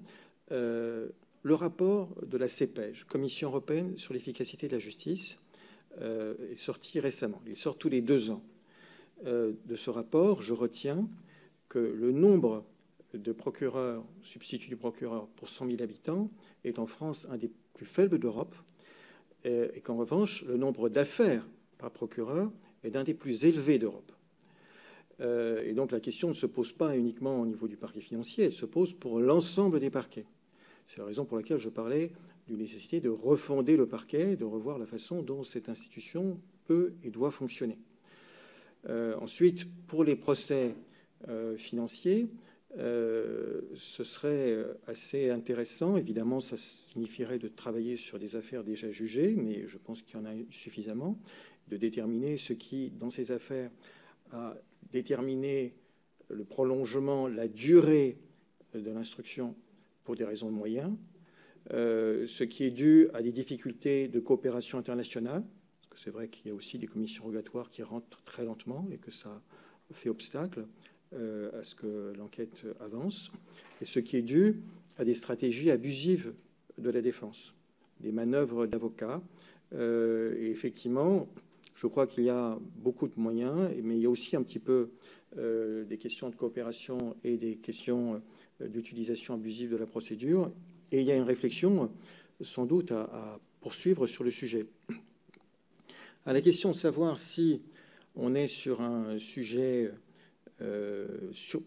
Le rapport de la CEPEJ, Commission européenne sur l'efficacité de la justice, est sorti récemment. Il sort tous les 2 ans. De ce rapport, je retiens que le nombre de procureurs, substituts du procureur pour 100 000 habitants, est en France un des plus faibles d'Europe, et qu'en revanche, le nombre d'affaires par procureur est d'un des plus élevés d'Europe. Et donc la question ne se pose pas uniquement au niveau du parquet financier, elle se pose pour l'ensemble des parquets. C'est la raison pour laquelle je parlais d'une nécessité de refonder le parquet, de revoir la façon dont cette institution peut et doit fonctionner. Ensuite, pour les procès financiers, ce serait assez intéressant. Évidemment, ça signifierait de travailler sur des affaires déjà jugées, mais je pense qu'il y en a suffisamment, de déterminer ce qui, dans ces affaires, a déterminé le prolongement, la durée de l'instruction pour des raisons de moyens, ce qui est dû à des difficultés de coopération internationale, parce que c'est vrai qu'il y a aussi des commissions rogatoires qui rentrent très lentement et que ça fait obstacle à ce que l'enquête avance, et ce qui est dû à des stratégies abusives de la défense, des manœuvres d'avocats. Et effectivement, je crois qu'il y a beaucoup de moyens, mais il y a aussi un petit peu des questions de coopération et des questions d'utilisation abusive de la procédure. Et il y a une réflexion, sans doute, à poursuivre sur le sujet. À la question de savoir si on est sur un sujet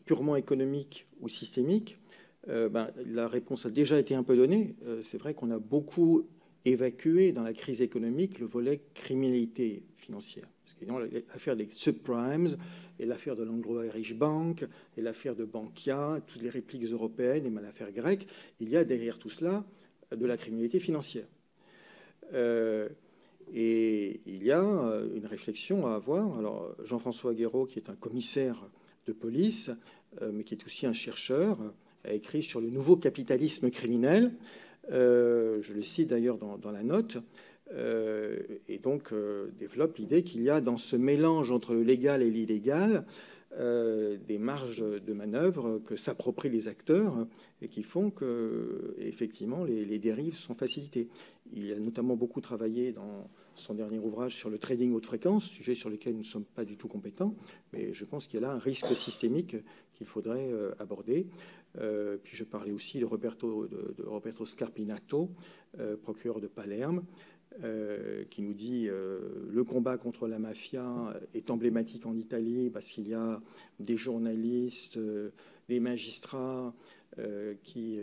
purement économique ou systémique, la réponse a déjà été un peu donnée. C'est vrai qu'on a beaucoup évacuer dans la crise économique le volet criminalité financière. Parce qu'ils ont l'affaire des subprimes et l'affaire de l'Anglo-Irish Bank et l'affaire de Bankia, toutes les répliques européennes et même l'affaire grecque. Il y a derrière tout cela de la criminalité financière. Et il y a une réflexion à avoir. Alors Jean-François Guéraud, qui est un commissaire de police, mais qui est aussi un chercheur, a écrit sur le nouveau capitalisme criminel. Je le cite d'ailleurs dans la note, et donc développe l'idée qu'il y a dans ce mélange entre le légal et l'illégal des marges de manœuvre que s'approprient les acteurs et qui font que, effectivement, les dérives sont facilitées. Il a notamment beaucoup travaillé dans son dernier ouvrage sur le trading haute fréquence, sujet sur lequel nous ne sommes pas du tout compétents, mais je pense qu'il y a là un risque systémique qu'il faudrait aborder. Puis je parlais aussi de Roberto Scarpinato, procureur de Palerme, qui nous dit le combat contre la mafia est emblématique en Italie parce qu'il y a des journalistes, des magistrats qui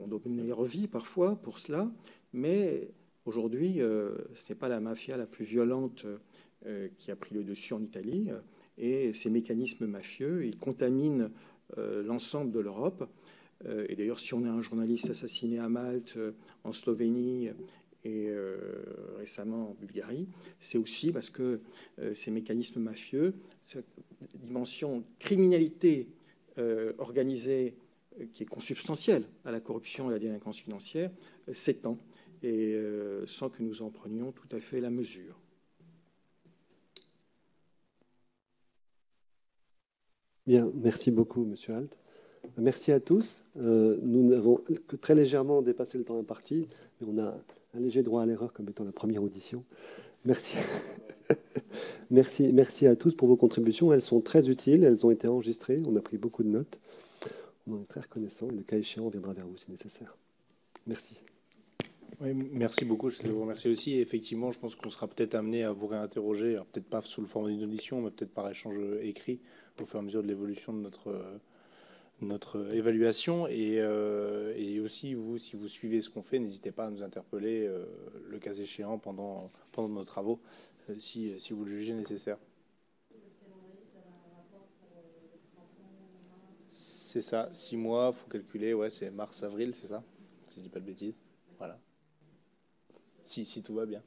ont donné leur vie parfois pour cela, mais aujourd'hui, ce n'est pas la mafia la plus violente qui a pris le dessus en Italie. Et ces mécanismes mafieux, ils contaminent l'ensemble de l'Europe. Et d'ailleurs, si on a un journaliste assassiné à Malte, en Slovénie et récemment en Bulgarie, c'est aussi parce que ces mécanismes mafieux, cette dimension criminalité organisée qui est consubstantielle à la corruption et à la délinquance financière, s'étend. Et sans que nous en prenions tout à fait la mesure. Bien, merci beaucoup, Monsieur Alt. Merci à tous. Nous n'avons que très légèrement dépassé le temps imparti, mais on a un léger droit à l'erreur comme étant la première audition. Merci. Merci à tous pour vos contributions. Elles sont très utiles, elles ont été enregistrées, on a pris beaucoup de notes. On en est très reconnaissants et le cas échéant, on viendra vers vous si nécessaire. Merci. Oui, merci beaucoup. Je vous remercie aussi. Et effectivement, je pense qu'on sera peut-être amené à vous réinterroger, alors peut-être pas sous le format d'une audition, mais peut-être par échange écrit, au fur et à mesure de l'évolution de notre évaluation. Et aussi, vous, si vous suivez ce qu'on fait, n'hésitez pas à nous interpeller, le cas échéant, pendant nos travaux, si vous le jugez nécessaire. C'est ça, 6 mois, il faut calculer, ouais, c'est mars-avril, c'est ça, si je ne dis pas de bêtises. Voilà. Si tout va bien.